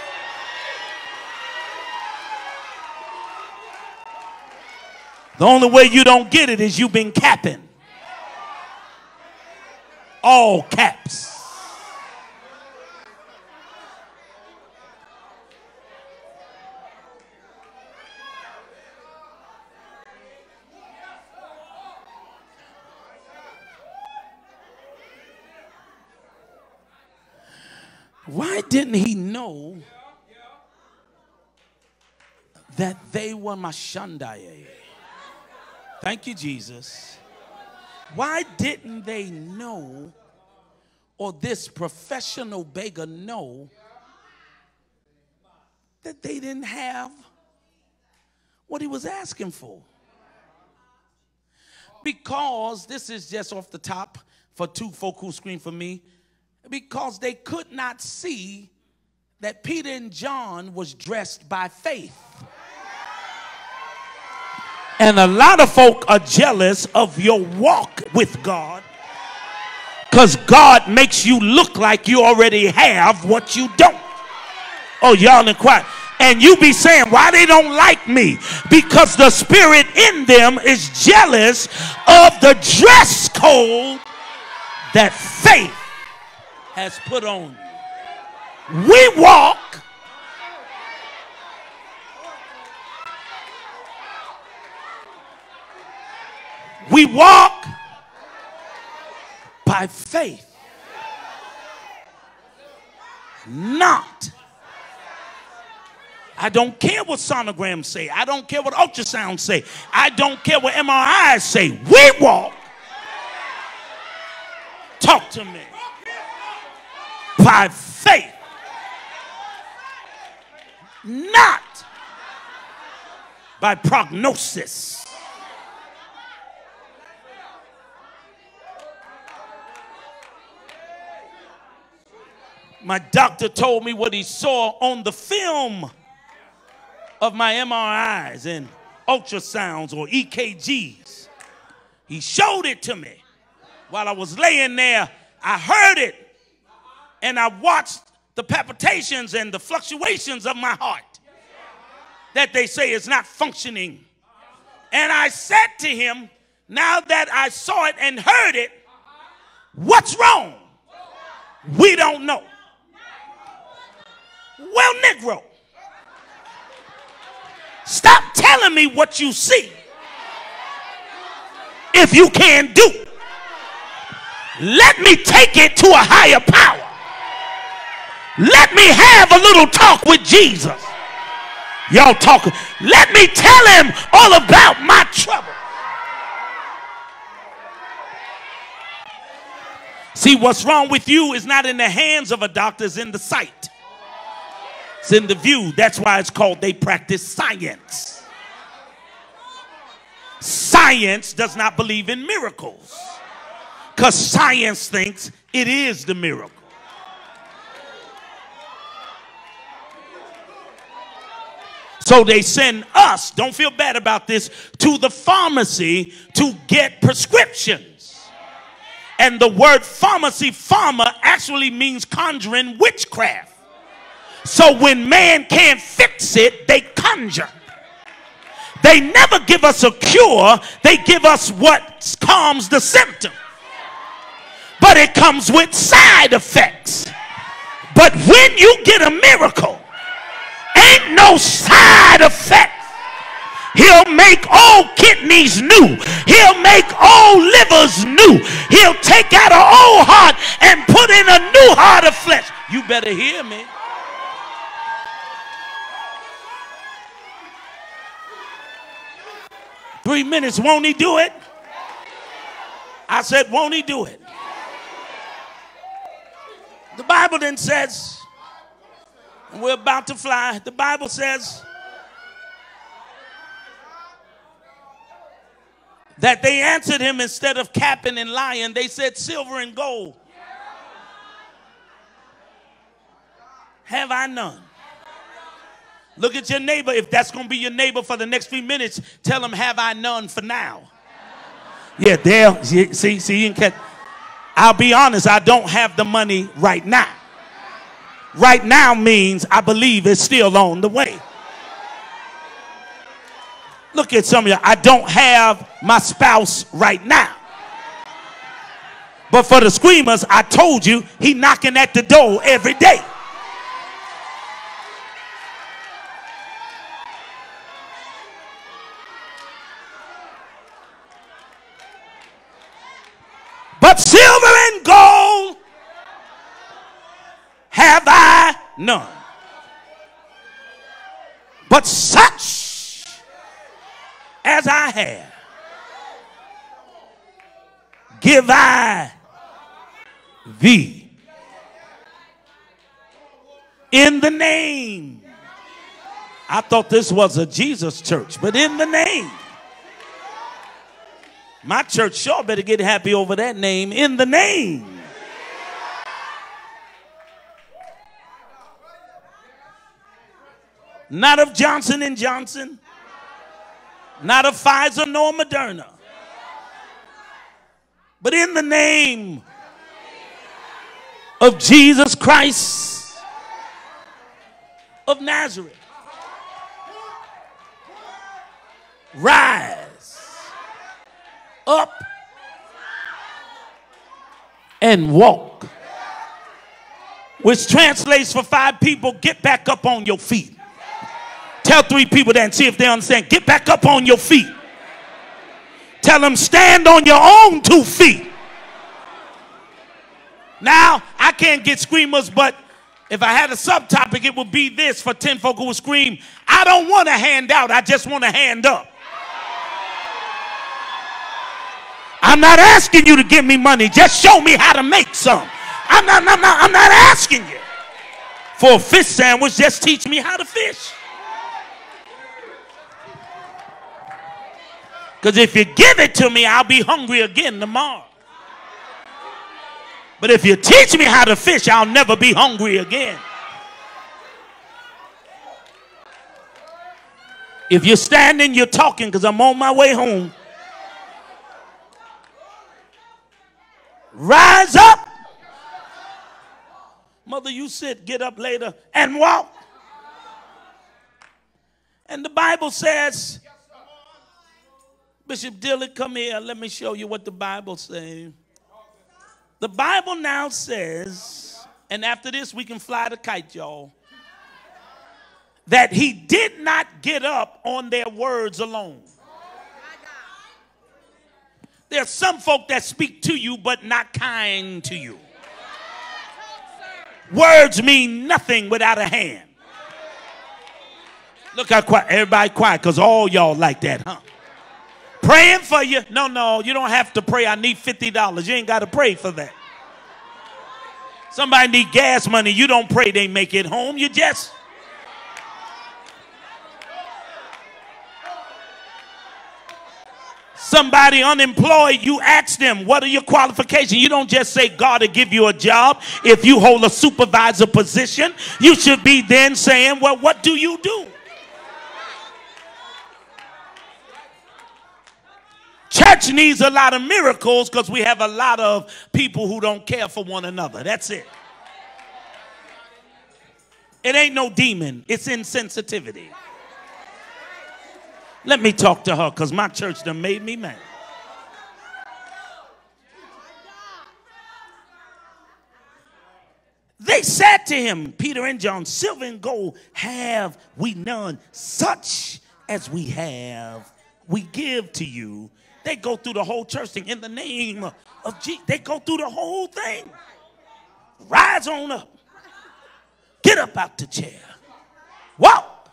the only way you don't get it is you've been capping. All caps. Why didn't he know that they were my Shandaye? Thank you, Jesus. Why didn't they know, or this professional beggar know, that they didn't have what he was asking for? Because, this is just off the top for two focal screen for me, because they could not see that Peter and John was dressed by faith. And a lot of folk are jealous of your walk with God, because God makes you look like you already have what you don't. Oh, y'all ain't quiet. And you be saying, why they don't like me? Because the spirit in them is jealous of the dress code that faith has put on you. We walk We walk by faith, not. I don't care what sonograms say. I don't care what ultrasound say. I don't care what M R Is say. We walk. Talk to me. By faith, not by prognosis. My doctor told me what he saw on the film of my M R Is and ultrasounds or E K Gs. He showed it to me while I was laying there. I heard it, and I watched the palpitations and the fluctuations of my heart that they say is not functioning. And I said to him, now that I saw it and heard it, what's wrong? We don't know. Well, Negro, stop telling me what you see if you can't do it. Let me take it to a higher power. Let me have a little talk with Jesus. Y'all talk. Let me tell him all about my trouble. See, what's wrong with you is not in the hands of a doctor, it's in the sight. It's in the view. That's why it's called they practice science. Science does not believe in miracles, because science thinks it is the miracle. So they send us, don't feel bad about this, to the pharmacy to get prescriptions. And the word pharmacy, pharma, actually means conjuring witchcraft. So when man can't fix it, they conjure. They never give us a cure. They give us what calms the symptom. But it comes with side effects. But when you get a miracle, ain't no side effects. He'll make all kidneys new. He'll make all livers new. He'll take out an old heart and put in a new heart of flesh. You better hear me. Three minutes, won't he do it? I said, won't he do it? The Bible then says, and we're about to fly, the Bible says that they answered him instead of capping and lying. They said, silver and gold have I none. Look at your neighbor. If that's going to be your neighbor for the next few minutes, tell them, have I none for now? Yeah, there. See, see, you can. I'll be honest. I don't have the money right now. Right now means I believe it's still on the way. Look at some of you. I don't have my spouse right now. But for the screamers, I told you, he knocking at the door every day. But silver and gold have I none. But such as I have, give I thee. In the name. I thought this was a Jesus church, but in the name. My church sure better get happy over that name. In the name. Not of Johnson and Johnson. Not of Pfizer nor Moderna. But in the name of Jesus Christ of Nazareth. Rise up and walk, which translates for five people, get back up on your feet. Tell three people that and see if they understand. Get back up on your feet. Tell them stand on your own two feet. Now I can't get screamers, but if I had a subtopic, it would be this for ten folk who would scream, I don't want to hand out, I just want to hand up. I'm not asking you to give me money. Just show me how to make some. I'm not, I'm not, I'm not asking you for a fish sandwich. Just teach me how to fish. Because if you give it to me, I'll be hungry again tomorrow. But if you teach me how to fish, I'll never be hungry again. If you're standing, you're talking, because I'm on my way home. Rise up. Mother, you sit, get up later, and walk. And the Bible says, Bishop Dillard, come here. Let me show you what the Bible says. The Bible now says, and after this we can fly the kite, y'all, that he did not get up on their words alone. There are some folk that speak to you but not kind to you. Words mean nothing without a hand. Look how quiet, everybody quiet, because all y'all like that, huh? Praying for you. No, no, you don't have to pray. I need fifty dollars. You ain't got to pray for that. Somebody need gas money. You don't pray they make it home. You just... Somebody unemployed, you ask them, what are your qualifications? You don't just say God will give you a job. If you hold a supervisor position, you should be then saying, well, what do you do? Church needs a lot of miracles because we have a lot of people who don't care for one another. That's it. It ain't no demon. It's insensitivity. Let me talk to her because my church done made me mad. They said to him, Peter and John, silver and gold have we none. Such as we have, we give to you. They go through the whole church thing in the name of Jesus. They go through the whole thing. Rise on up. Get up out the chair. Walk.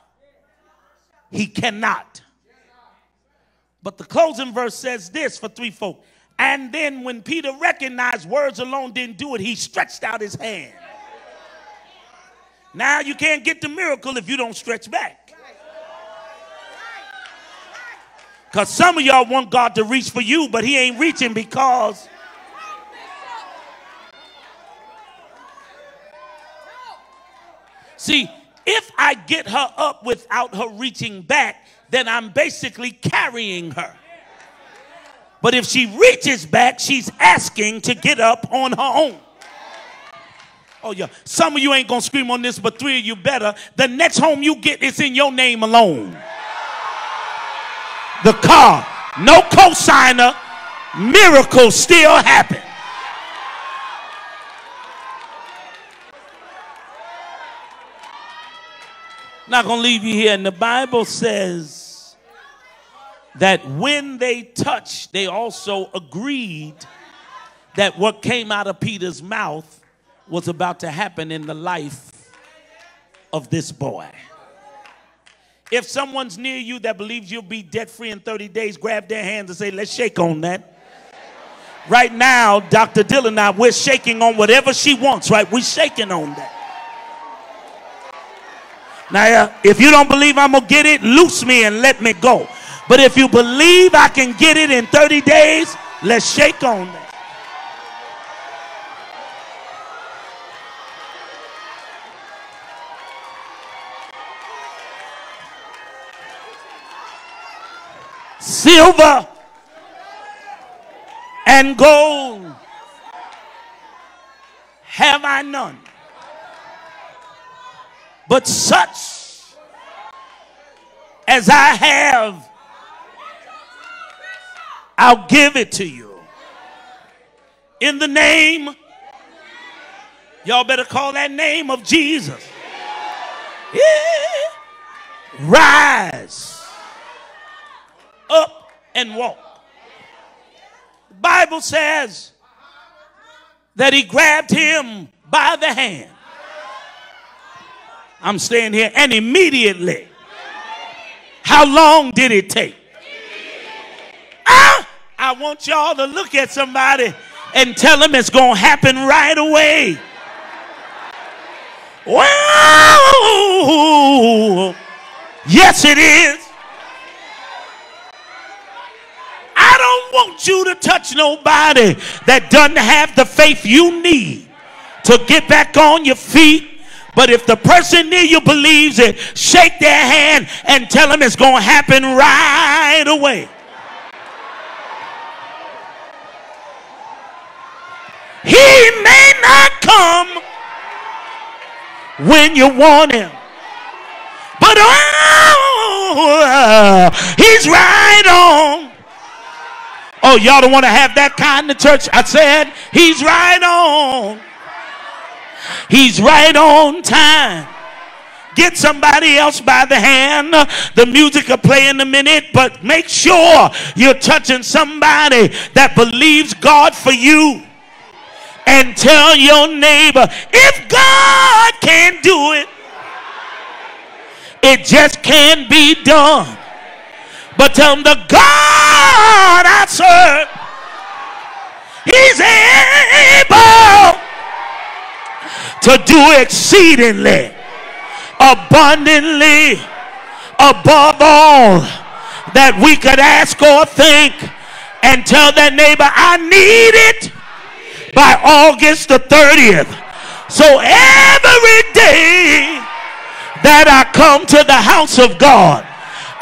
He cannot. But the closing verse says this for three folk. And then when Peter recognized words alone didn't do it, he stretched out his hand. Now you can't get the miracle if you don't stretch back. Because some of y'all want God to reach for you, but he ain't reaching because... See, if I get her up without her reaching back, then I'm basically carrying her. But if she reaches back, she's asking to get up on her own. Oh, yeah. Some of you ain't going to scream on this, but three of you better. The next home you get is in your name alone. The car, no cosigner, miracles still happen. Not going to leave you here. And the Bible says that when they touched, they also agreed that what came out of Peter's mouth was about to happen in the life of this boy. If someone's near you that believes you'll be debt-free in thirty days, grab their hands and say, let's shake on that. Right now, Doctor Dillard and I, we're shaking on whatever she wants, right? We're shaking on that. Now, uh, if you don't believe I'm going to get it, loose me and let me go. But if you believe I can get it in thirty days, let's shake on that. Silver and gold have I none, but such as I have, I'll give it to you. In the name, y'all better call that name of Jesus. Yeah. Rise up and walk. The Bible says that he grabbed him by the hand. I'm staying here. And immediately, how long did it take? Ah, I want y'all to look at somebody and tell them it's going to happen right away. Wow. Yes, it is. I don't want you to touch nobody that doesn't have the faith you need to get back on your feet. But if the person near you believes it, shake their hand and tell them it's going to happen right away. He may not come when you want him, but oh, he's right on. Oh, y'all don't want to have that kind of church. I said, he's right on. He's right on time. Get somebody else by the hand. The music will play in a minute, but make sure you're touching somebody that believes God for you. And tell your neighbor, if God can do it, it just can't be done. But tell them, the God I serve, he's able to do exceedingly, abundantly, above all that we could ask or think. And tell that neighbor, I need it by August the thirtieth. So every day that I come to the house of God,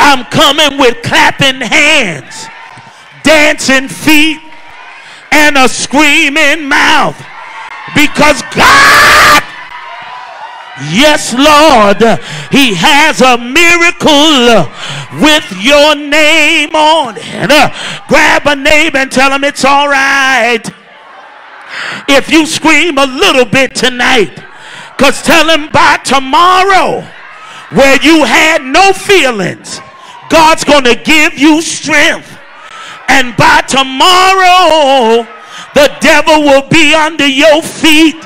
I'm coming with clapping hands, dancing feet, and a screaming mouth. Because God, yes Lord, he has a miracle with your name on it. Grab a neighbor and tell him it's all right if you scream a little bit tonight. Because tell him by tomorrow, where you had no feelings, God's going to give you strength. And by tomorrow, the devil will be under your feet.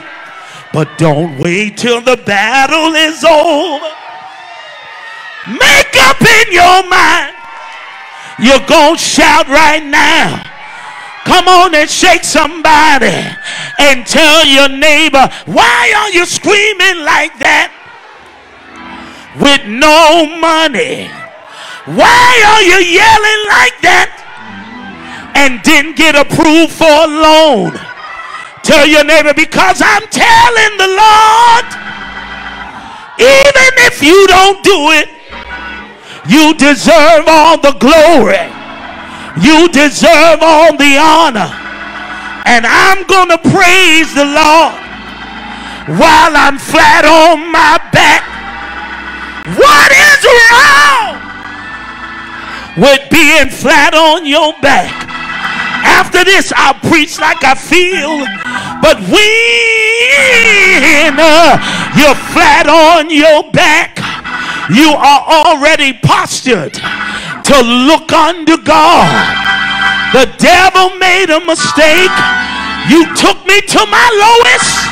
But don't wait till the battle is over. Make up in your mind. You're going to shout right now. Come on and shake somebody and tell your neighbor, why are you screaming like that with no money? Why are you yelling like that and didn't get approved for a loan? Tell your neighbor, because I'm telling the Lord, even if you don't do it, you deserve all the glory. You deserve all the honor. And I'm going to praise the Lord while I'm flat on my back. What is wrong with being flat on your back? After this, I'll preach like I feel. But when uh, you're flat on your back, you are already postured to look unto God. The devil made a mistake. You took me to my lowest,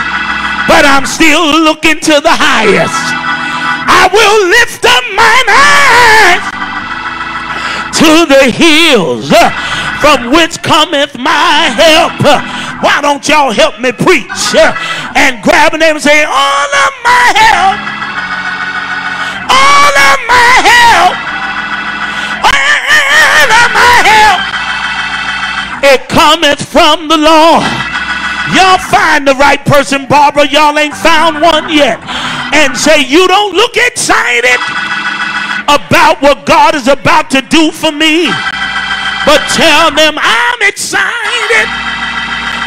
but I'm still looking to the highest. I will lift up mine eyes to the hills, from which cometh my help. Why don't y'all help me preach and grab a name and say, all of my help, all of my help, all of my help, it cometh from the Lord. Y'all find the right person, Barbara. Y'all ain't found one yet. And say, you don't look excited about what God is about to do for me, but tell them, I'm excited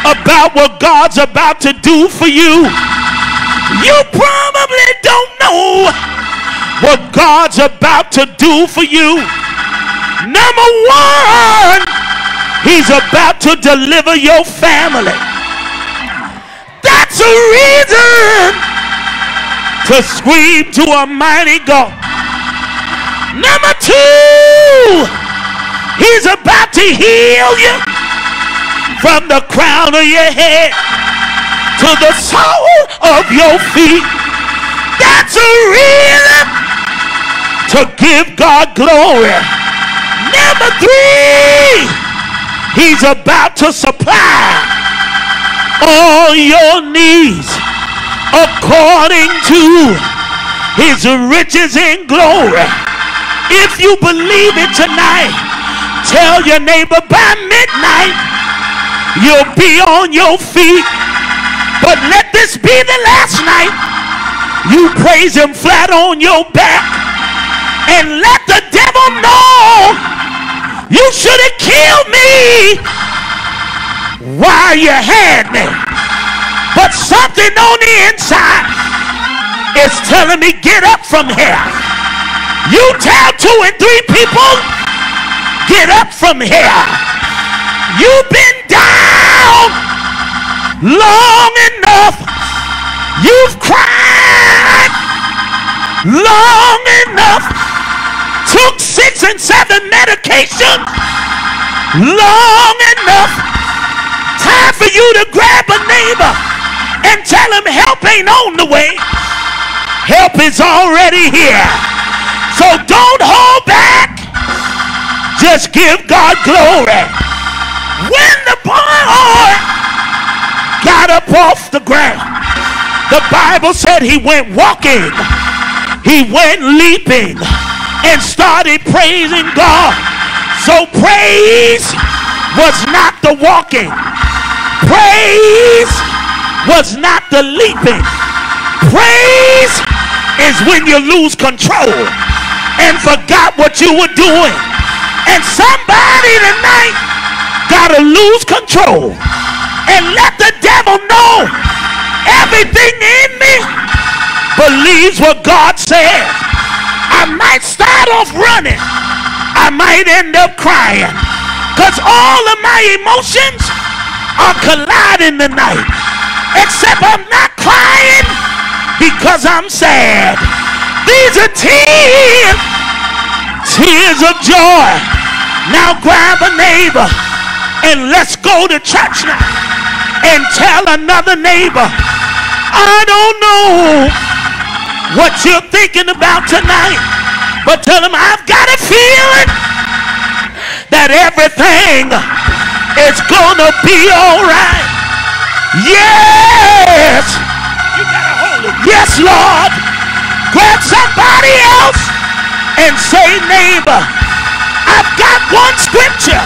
about what God's about to do for you. You probably don't know what God's about to do for you. Number one, he's about to deliver your family. That's a reason to scream to a mighty God. Number two, he's about to heal you from the crown of your head to the sole of your feet. That's a reason to give God glory. Number three, he's about to supply all your needs according to his riches in glory. If you believe it tonight, tell your neighbor, by midnight you'll be on your feet. But let this be the last night you praise him flat on your back, and let the devil know you should have killed me while you had me. But something on the inside is telling me, get up from here. You tell two and three people, get up from here. You've been down long enough. You've cried long enough. Took six and seven medication long enough. Time for you to grab a neighbor and tell him, help ain't on the way. Help is already here. So don't hold back. Just give God glory. When the boy got up off the ground, the Bible said he went walking, he went leaping, and started praising God. So praise was not the walking. Praise was not the leaping. Praise is when you lose control and forgot what you were doing. And somebody tonight gotta lose control and let the devil know, everything in me believes what God said. I might start off running, I might end up crying, because all of my emotions are colliding tonight. Except I'm not crying because I'm sad. These are tears, tears of joy. Now grab a neighbor and let's go to church now and tell another neighbor, I don't know what you're thinking about tonight, but tell them, I've got a feeling that everything is gonna be all right. Yes, you gotta hold it. Yes, Lord. Grab somebody else and say, neighbor, I've got one scripture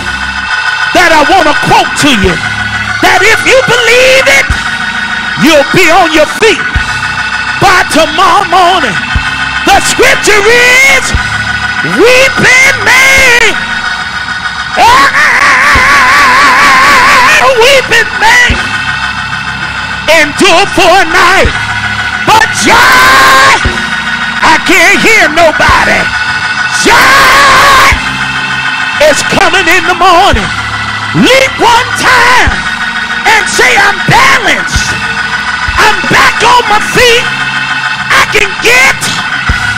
that I want to quote to you, that if you believe it, you'll be on your feet by tomorrow morning. The scripture is, weeping may, ah, weeping may endure for a night, but joy, I can't hear nobody, joy is coming in the morning. Leap one time and say, I'm balanced, I'm back on my feet, I can get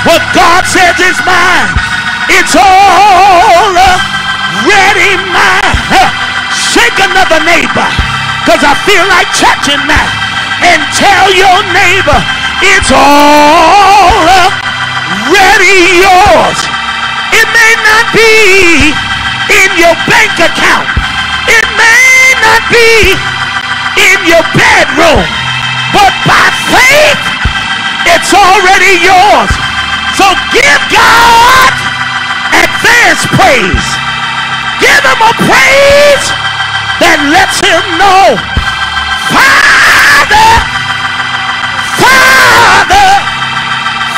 what God says is mine. It's already mine. Shake another neighbor, because I feel like touching now, and tell your neighbor, it's all already yours. It may not be in your bank account. It may not be in your bedroom. But by faith, it's already yours. So give God advance praise. Give him a praise that lets him know, Father, Father,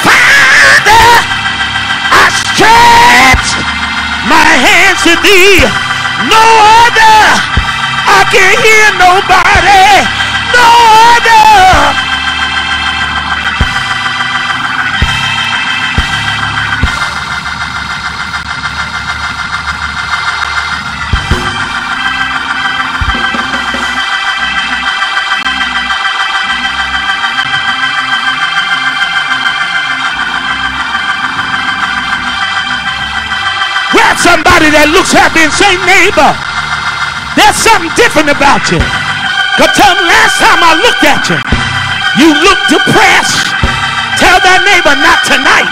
Father, I stretch my hands to thee. No other. I can't hear nobody. No other. Somebody that looks happy and say, neighbor, there's something different about you. Because tell me, last time I looked at you, you looked depressed. Tell that neighbor, not tonight.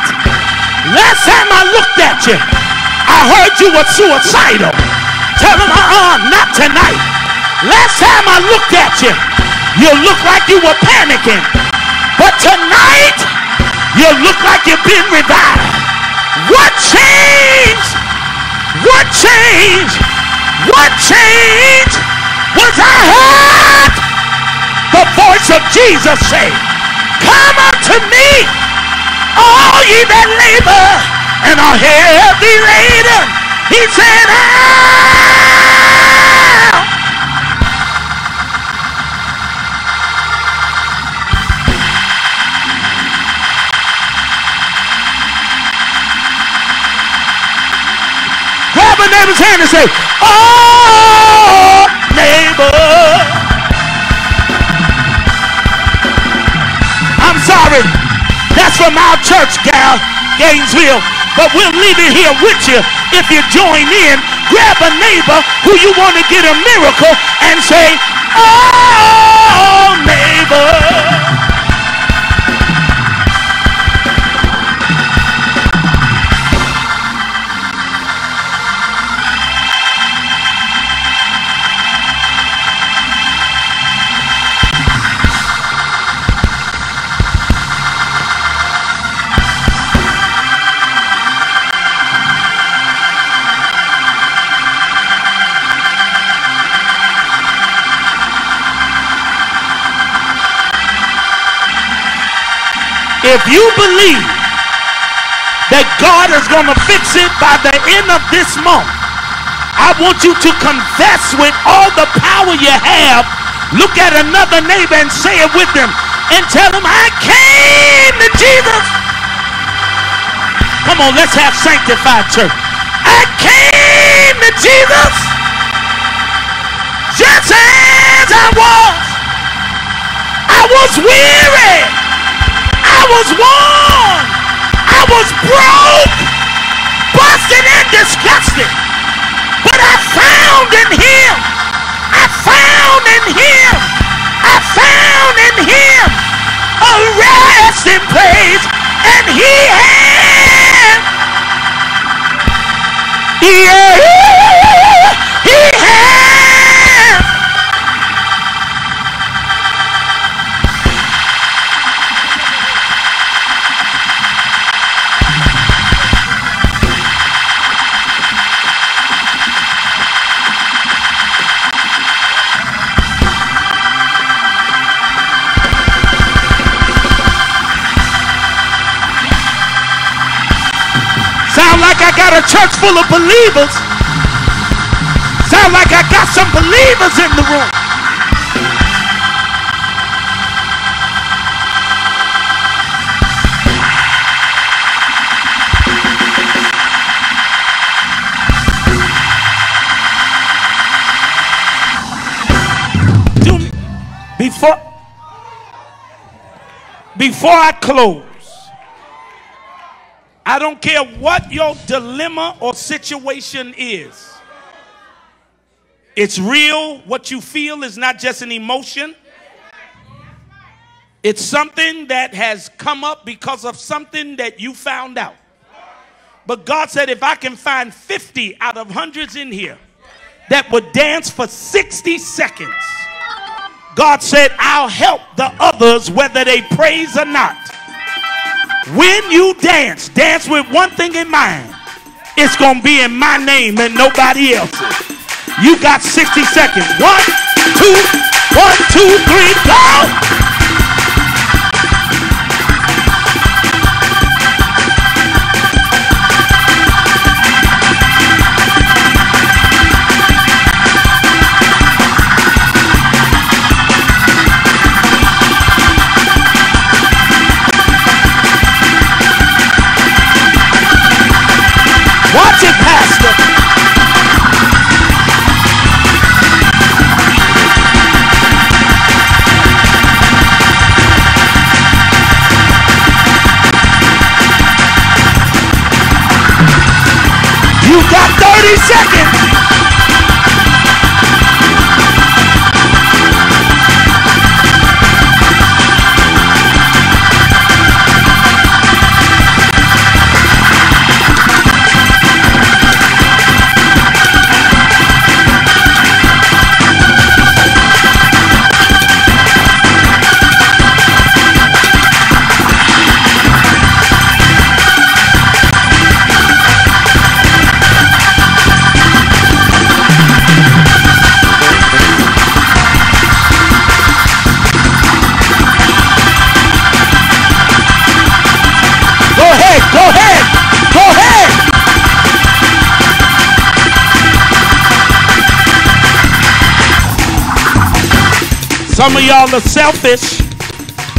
Last time I looked at you, I heard you were suicidal. Tell him, uh-uh, not tonight. Last time I looked at you, you looked like you were panicking. But tonight, you look like you've been revived. What changed? What change? What change was I heard? The voice of Jesus say, come unto me, all ye that labor and are heavy laden. He said, I'll. Neighbor's hand and say, oh, neighbor. I'm sorry, that's from our church, gal, Gainesville, but we'll leave it here with you. If you join in, grab a neighbor who you want to get a miracle and say, oh, neighbor. If you believe that God is going to fix it by the end of this month, I want you to confess with all the power you have. Look at another neighbor and say it with them and tell them, I came to Jesus. Come on, let's have sanctified church. I came to Jesus just as I was. I was weary. I was worn, I was broke, busted and disgusted, but I found in him, I found in him, I found in him a resting place, and he had, he had, he had. Got a church full of believers. Sound like I got some believers in the room. Before, before I close, I don't care what your dilemma or situation is. It's real. What you feel is not just an emotion. It's something that has come up because of something that you found out. But God said, if I can find fifty out of hundreds in here that would dance for sixty seconds, God said, I'll help the others whether they praise or not. When you dance, dance with one thing in mind. It's going to be in my name and nobody else's. You got sixty seconds. One, two, one, two, three, go! Watch it, Pastor. You got thirty seconds. Some of y'all are selfish.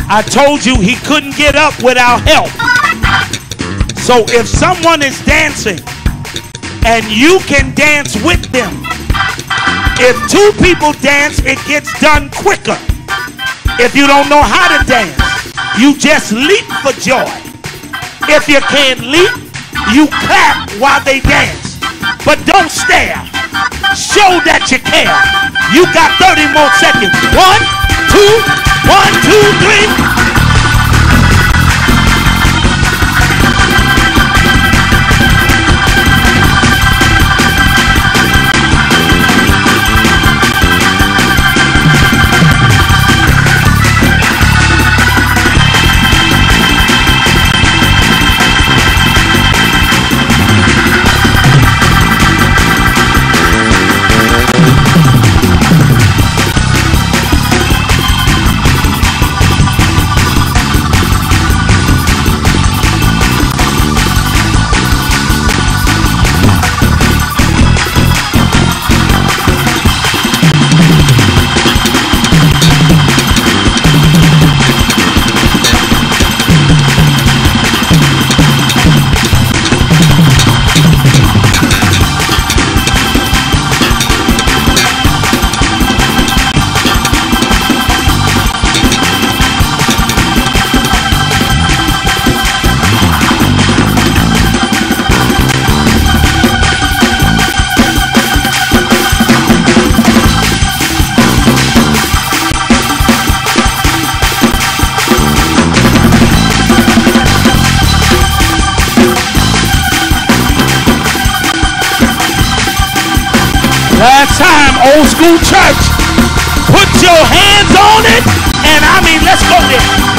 I told you he couldn't get up without help. So if someone is dancing and you can dance with them, if two people dance, it gets done quicker. If you don't know how to dance, you just leap for joy. If you can't leap, you clap while they dance. But don't stare. Show that you care. You got thirty more seconds. One, two, one, two, three. Last time, old school church, put your hands on it, and I mean, let's go there.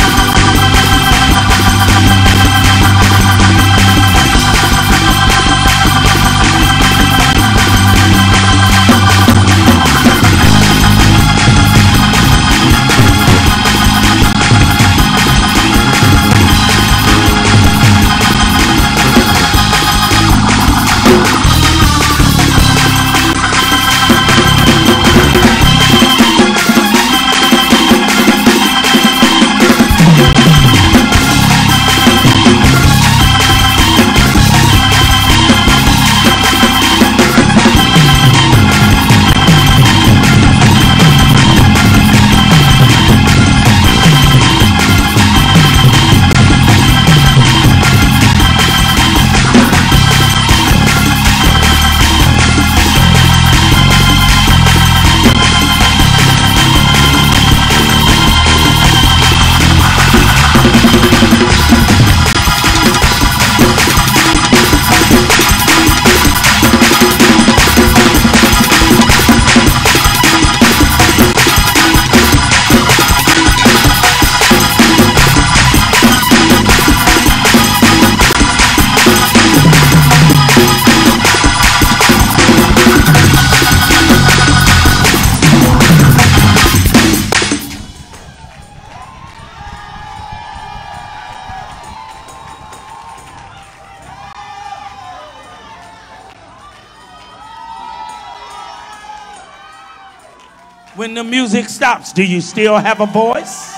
When the music stops, do you still have a voice?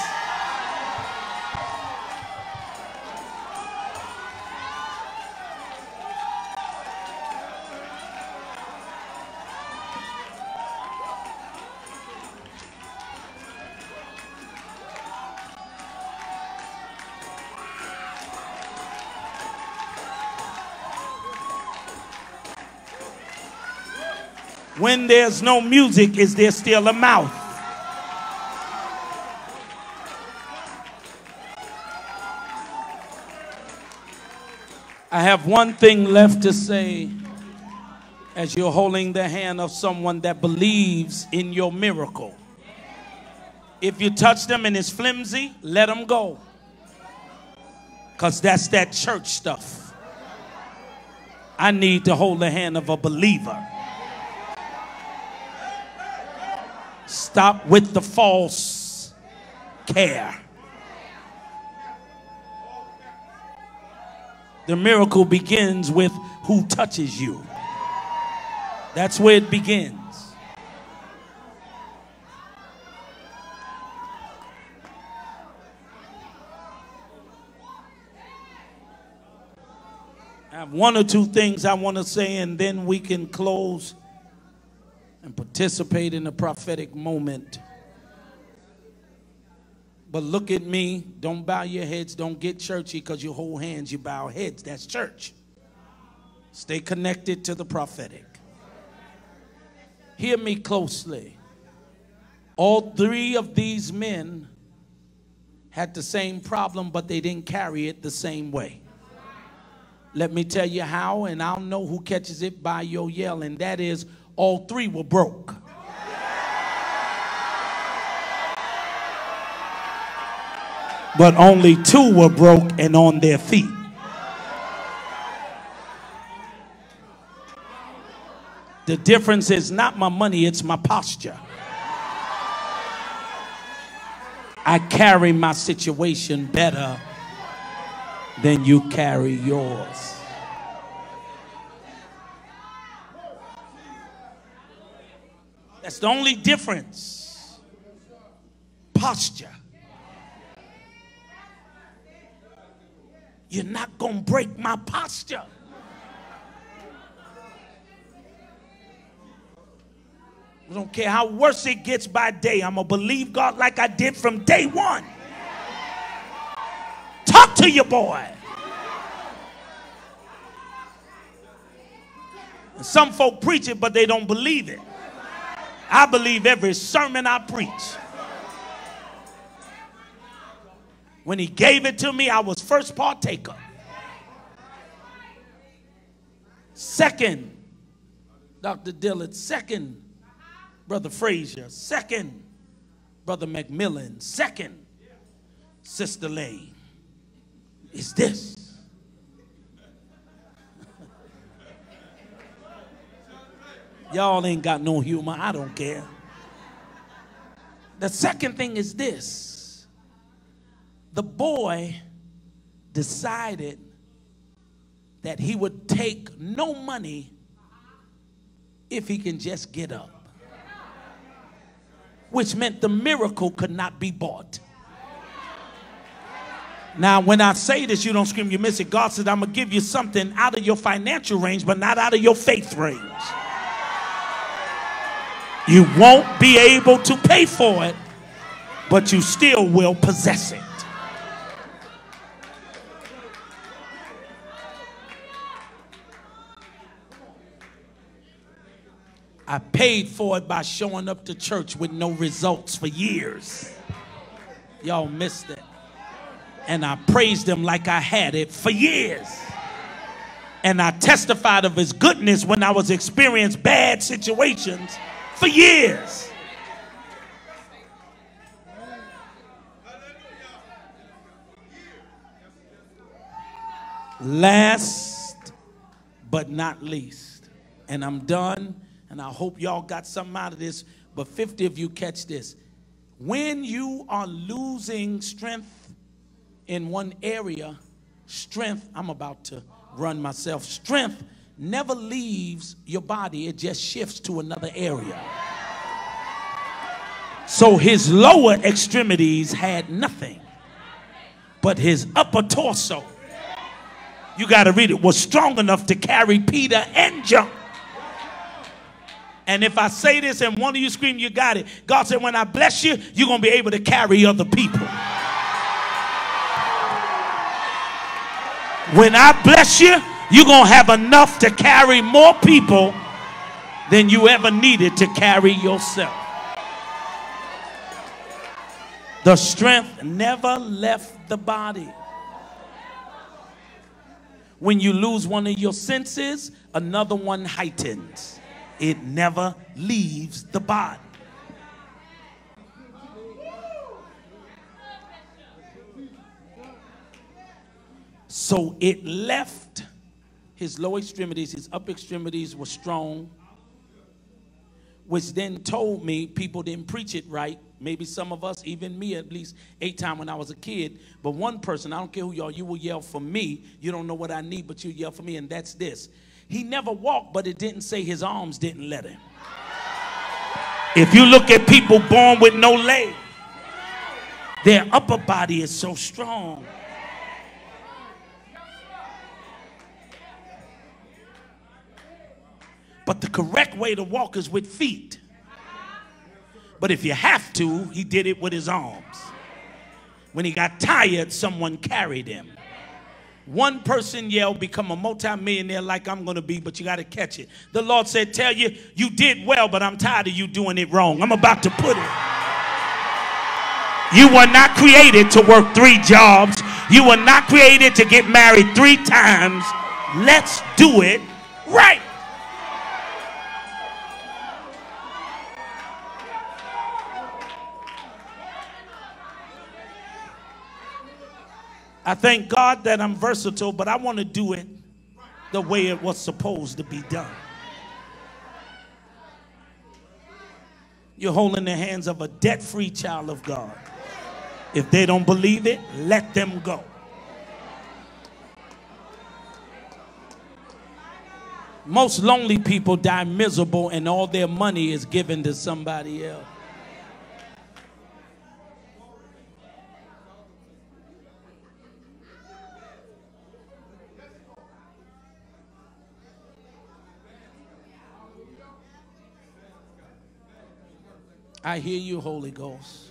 When there's no music, is there still a mouth? I have one thing left to say as you're holding the hand of someone that believes in your miracle. If you touch them and it's flimsy, let them go. Because that's that church stuff. I need to hold the hand of a believer. Stop with the false care. The miracle begins with who touches you. That's where it begins. I have one or two things I want to say, and then we can close and participate in the prophetic moment. But look at me. Don't bow your heads. Don't get churchy because you hold hands, you bow heads. That's church. Stay connected to the prophetic. Hear me closely. All three of these men had the same problem, but they didn't carry it the same way. Let me tell you how, and I'll know who catches it by your yell, and that is, all three were broke. But only two were broke and on their feet. The difference is not my money, it's my posture. I carry my situation better than you carry yours. That's the only difference. Posture. You're not going to break my posture. I don't care how worse it gets by day. I'm going to believe God like I did from day one. Talk to your boy. And some folk preach it, but they don't believe it. I believe every sermon I preach. When he gave it to me, I was first partaker. Second, Doctor Dillard. Second, Brother Frazier. Second, Brother Macmillan. Second, Sister Lane. It's this. Y'all ain't got no humor. I don't care. The second thing is this. The boy decided that he would take no money if he can just get up. Which meant the miracle could not be bought. Now, when I say this, you don't scream, you miss it. God said, I'm going to give you something out of your financial range, but not out of your faith range. You won't be able to pay for it, but you still will possess it. I paid for it by showing up to church with no results for years. Y'all missed it. And I praised him like I had it for years. And I testified of his goodness when I was experiencing bad situations. For years. Last but not least, and I'm done, and I hope y'all got something out of this, but fifty of you catch this. When you are losing strength in one area, strength, I'm about to run myself, strength never leaves your body. It just shifts to another area. So his lower extremities had nothing, but his upper torso, you got to read it, was strong enough to carry Peter and John. And if I say this and one of you scream, you got it. God said, when I bless you, you're going to be able to carry other people. When I bless you, you're going to have enough to carry more people than you ever needed to carry yourself. The strength never left the body. When you lose one of your senses, another one heightens. It never leaves the body. So it left his lower extremities, his upper extremities were strong, which then told me people didn't preach it right. Maybe some of us, even me at least, eight times when I was a kid. But one person, I don't care who you are, you will yell for me. You don't know what I need, but you yell for me, and that's this. He never walked, but it didn't say his arms didn't let him. If you look at people born with no legs, their upper body is so strong. But the correct way to walk is with feet. But if you have to, he did it with his arms. When he got tired, someone carried him. One person yelled, become a multimillionaire like I'm going to be, but you got to catch it. The Lord said, tell you, you did well, but I'm tired of you doing it wrong. I'm about to put it. You were not created to work three jobs. You were not created to get married three times. Let's do it right. I thank God that I'm versatile, but I want to do it the way it was supposed to be done. You're holding the hands of a debt-free child of God. If they don't believe it, let them go. Most lonely people die miserable, and all their money is given to somebody else. I hear you, Holy Ghost.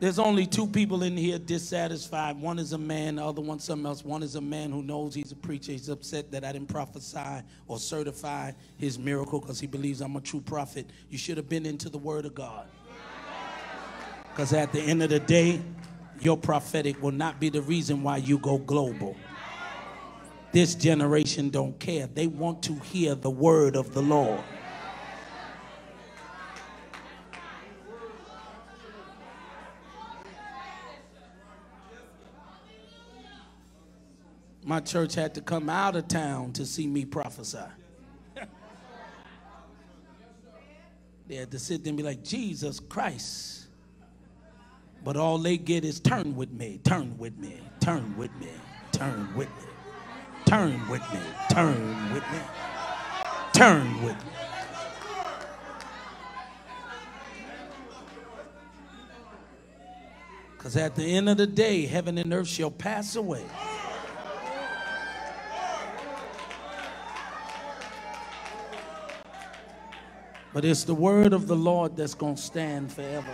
There's only two people in here dissatisfied. One is a man, the other one's something else. One is a man who knows he's a preacher. He's upset that I didn't prophesy or certify his miracle because he believes I'm a true prophet. You should have been into the Word of God. Because at the end of the day, your prophetic will not be the reason why you go global. This generation don't care. They want to hear the Word of the Lord. My church had to come out of town to see me prophesy. They had to sit there and be like, Jesus Christ. But all they get is turn with me, turn with me, turn with me, turn with me, turn with me, turn with me, turn with me. Because at the end of the day, heaven and earth shall pass away. But it's the word of the Lord that's going to stand forever.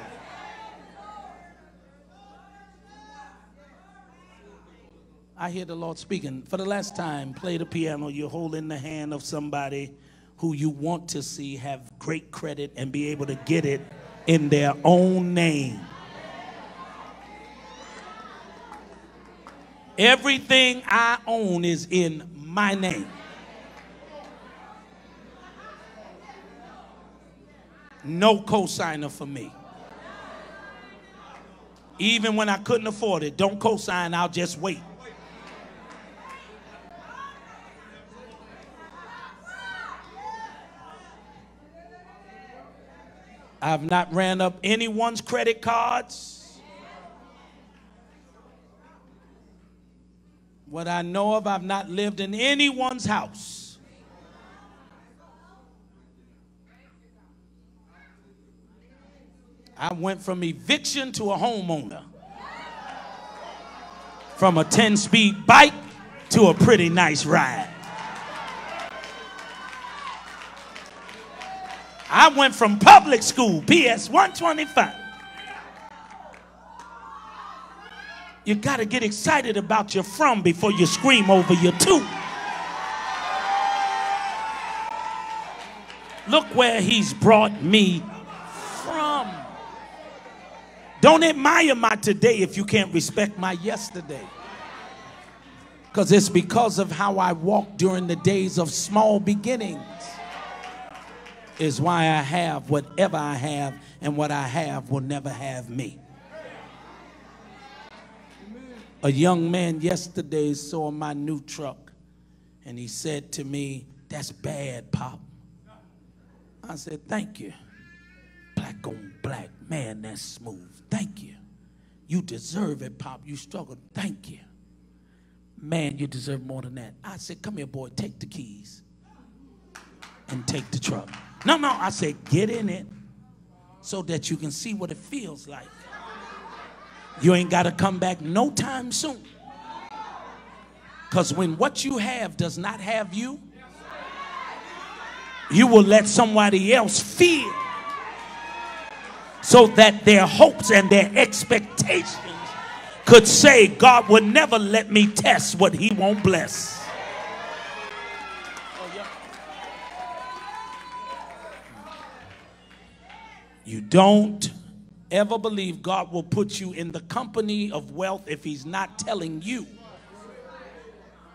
I hear the Lord speaking. For the last time, play the piano. You're holding the hand of somebody who you want to see have great credit and be able to get it in their own name. Everything I own is in my name. No cosigner for me. Even when I couldn't afford it, don't cosign, I'll just wait. I've not ran up anyone's credit cards. What I know of, I've not lived in anyone's house. I went from eviction to a homeowner. From a ten-speed bike to a pretty nice ride. I went from public school, P S one twenty-five. You gotta get excited about your from before you scream over your to. Look where he's brought me from. Don't admire my today if you can't respect my yesterday. Because it's because of how I walked during the days of small beginnings is why I have whatever I have, and what I have will never have me. A young man yesterday saw my new truck, and he said to me, "That's bad, Pop." I said, "Thank you. Black on black, man, that's smooth. Thank you. You deserve it, Pop. You struggled. Thank you. Man, you deserve more than that." I said, "Come here, boy, take the keys and take the truck." No, no, I said, "Get in it so that you can see what it feels like. You ain't got to come back no time soon. Because when what you have does not have you, you will let somebody else feel so that their hopes and their expectations could say, God would never let me test what he won't bless." Oh, yeah. You don't ever believe God will put you in the company of wealth if he's not telling you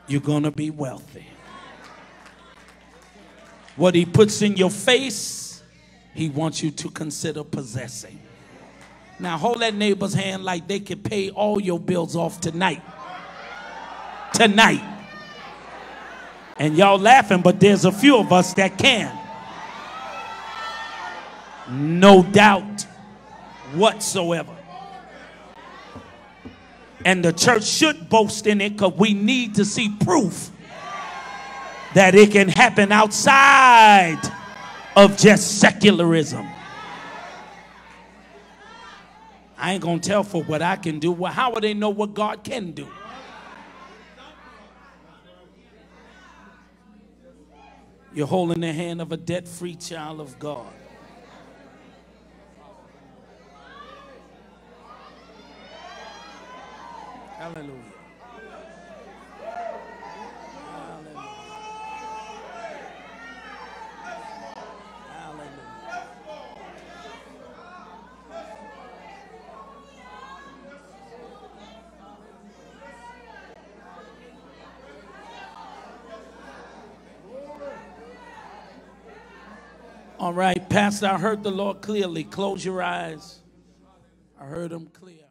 you're going to be wealthy. What he puts in your face, he wants you to consider possessing. Now hold that neighbor's hand like they can pay all your bills off tonight. Tonight. And y'all laughing, but there's a few of us that can. No doubt whatsoever. And the church should boast in it because we need to see proof that it can happen outside of just secularism. I ain't gonna tell for what I can do. Well, how will they know what God can do? You're holding the hand of a debt-free child of God. Hallelujah. Hallelujah. All right, Pastor, I heard the Lord clearly. Close your eyes. I heard him clear.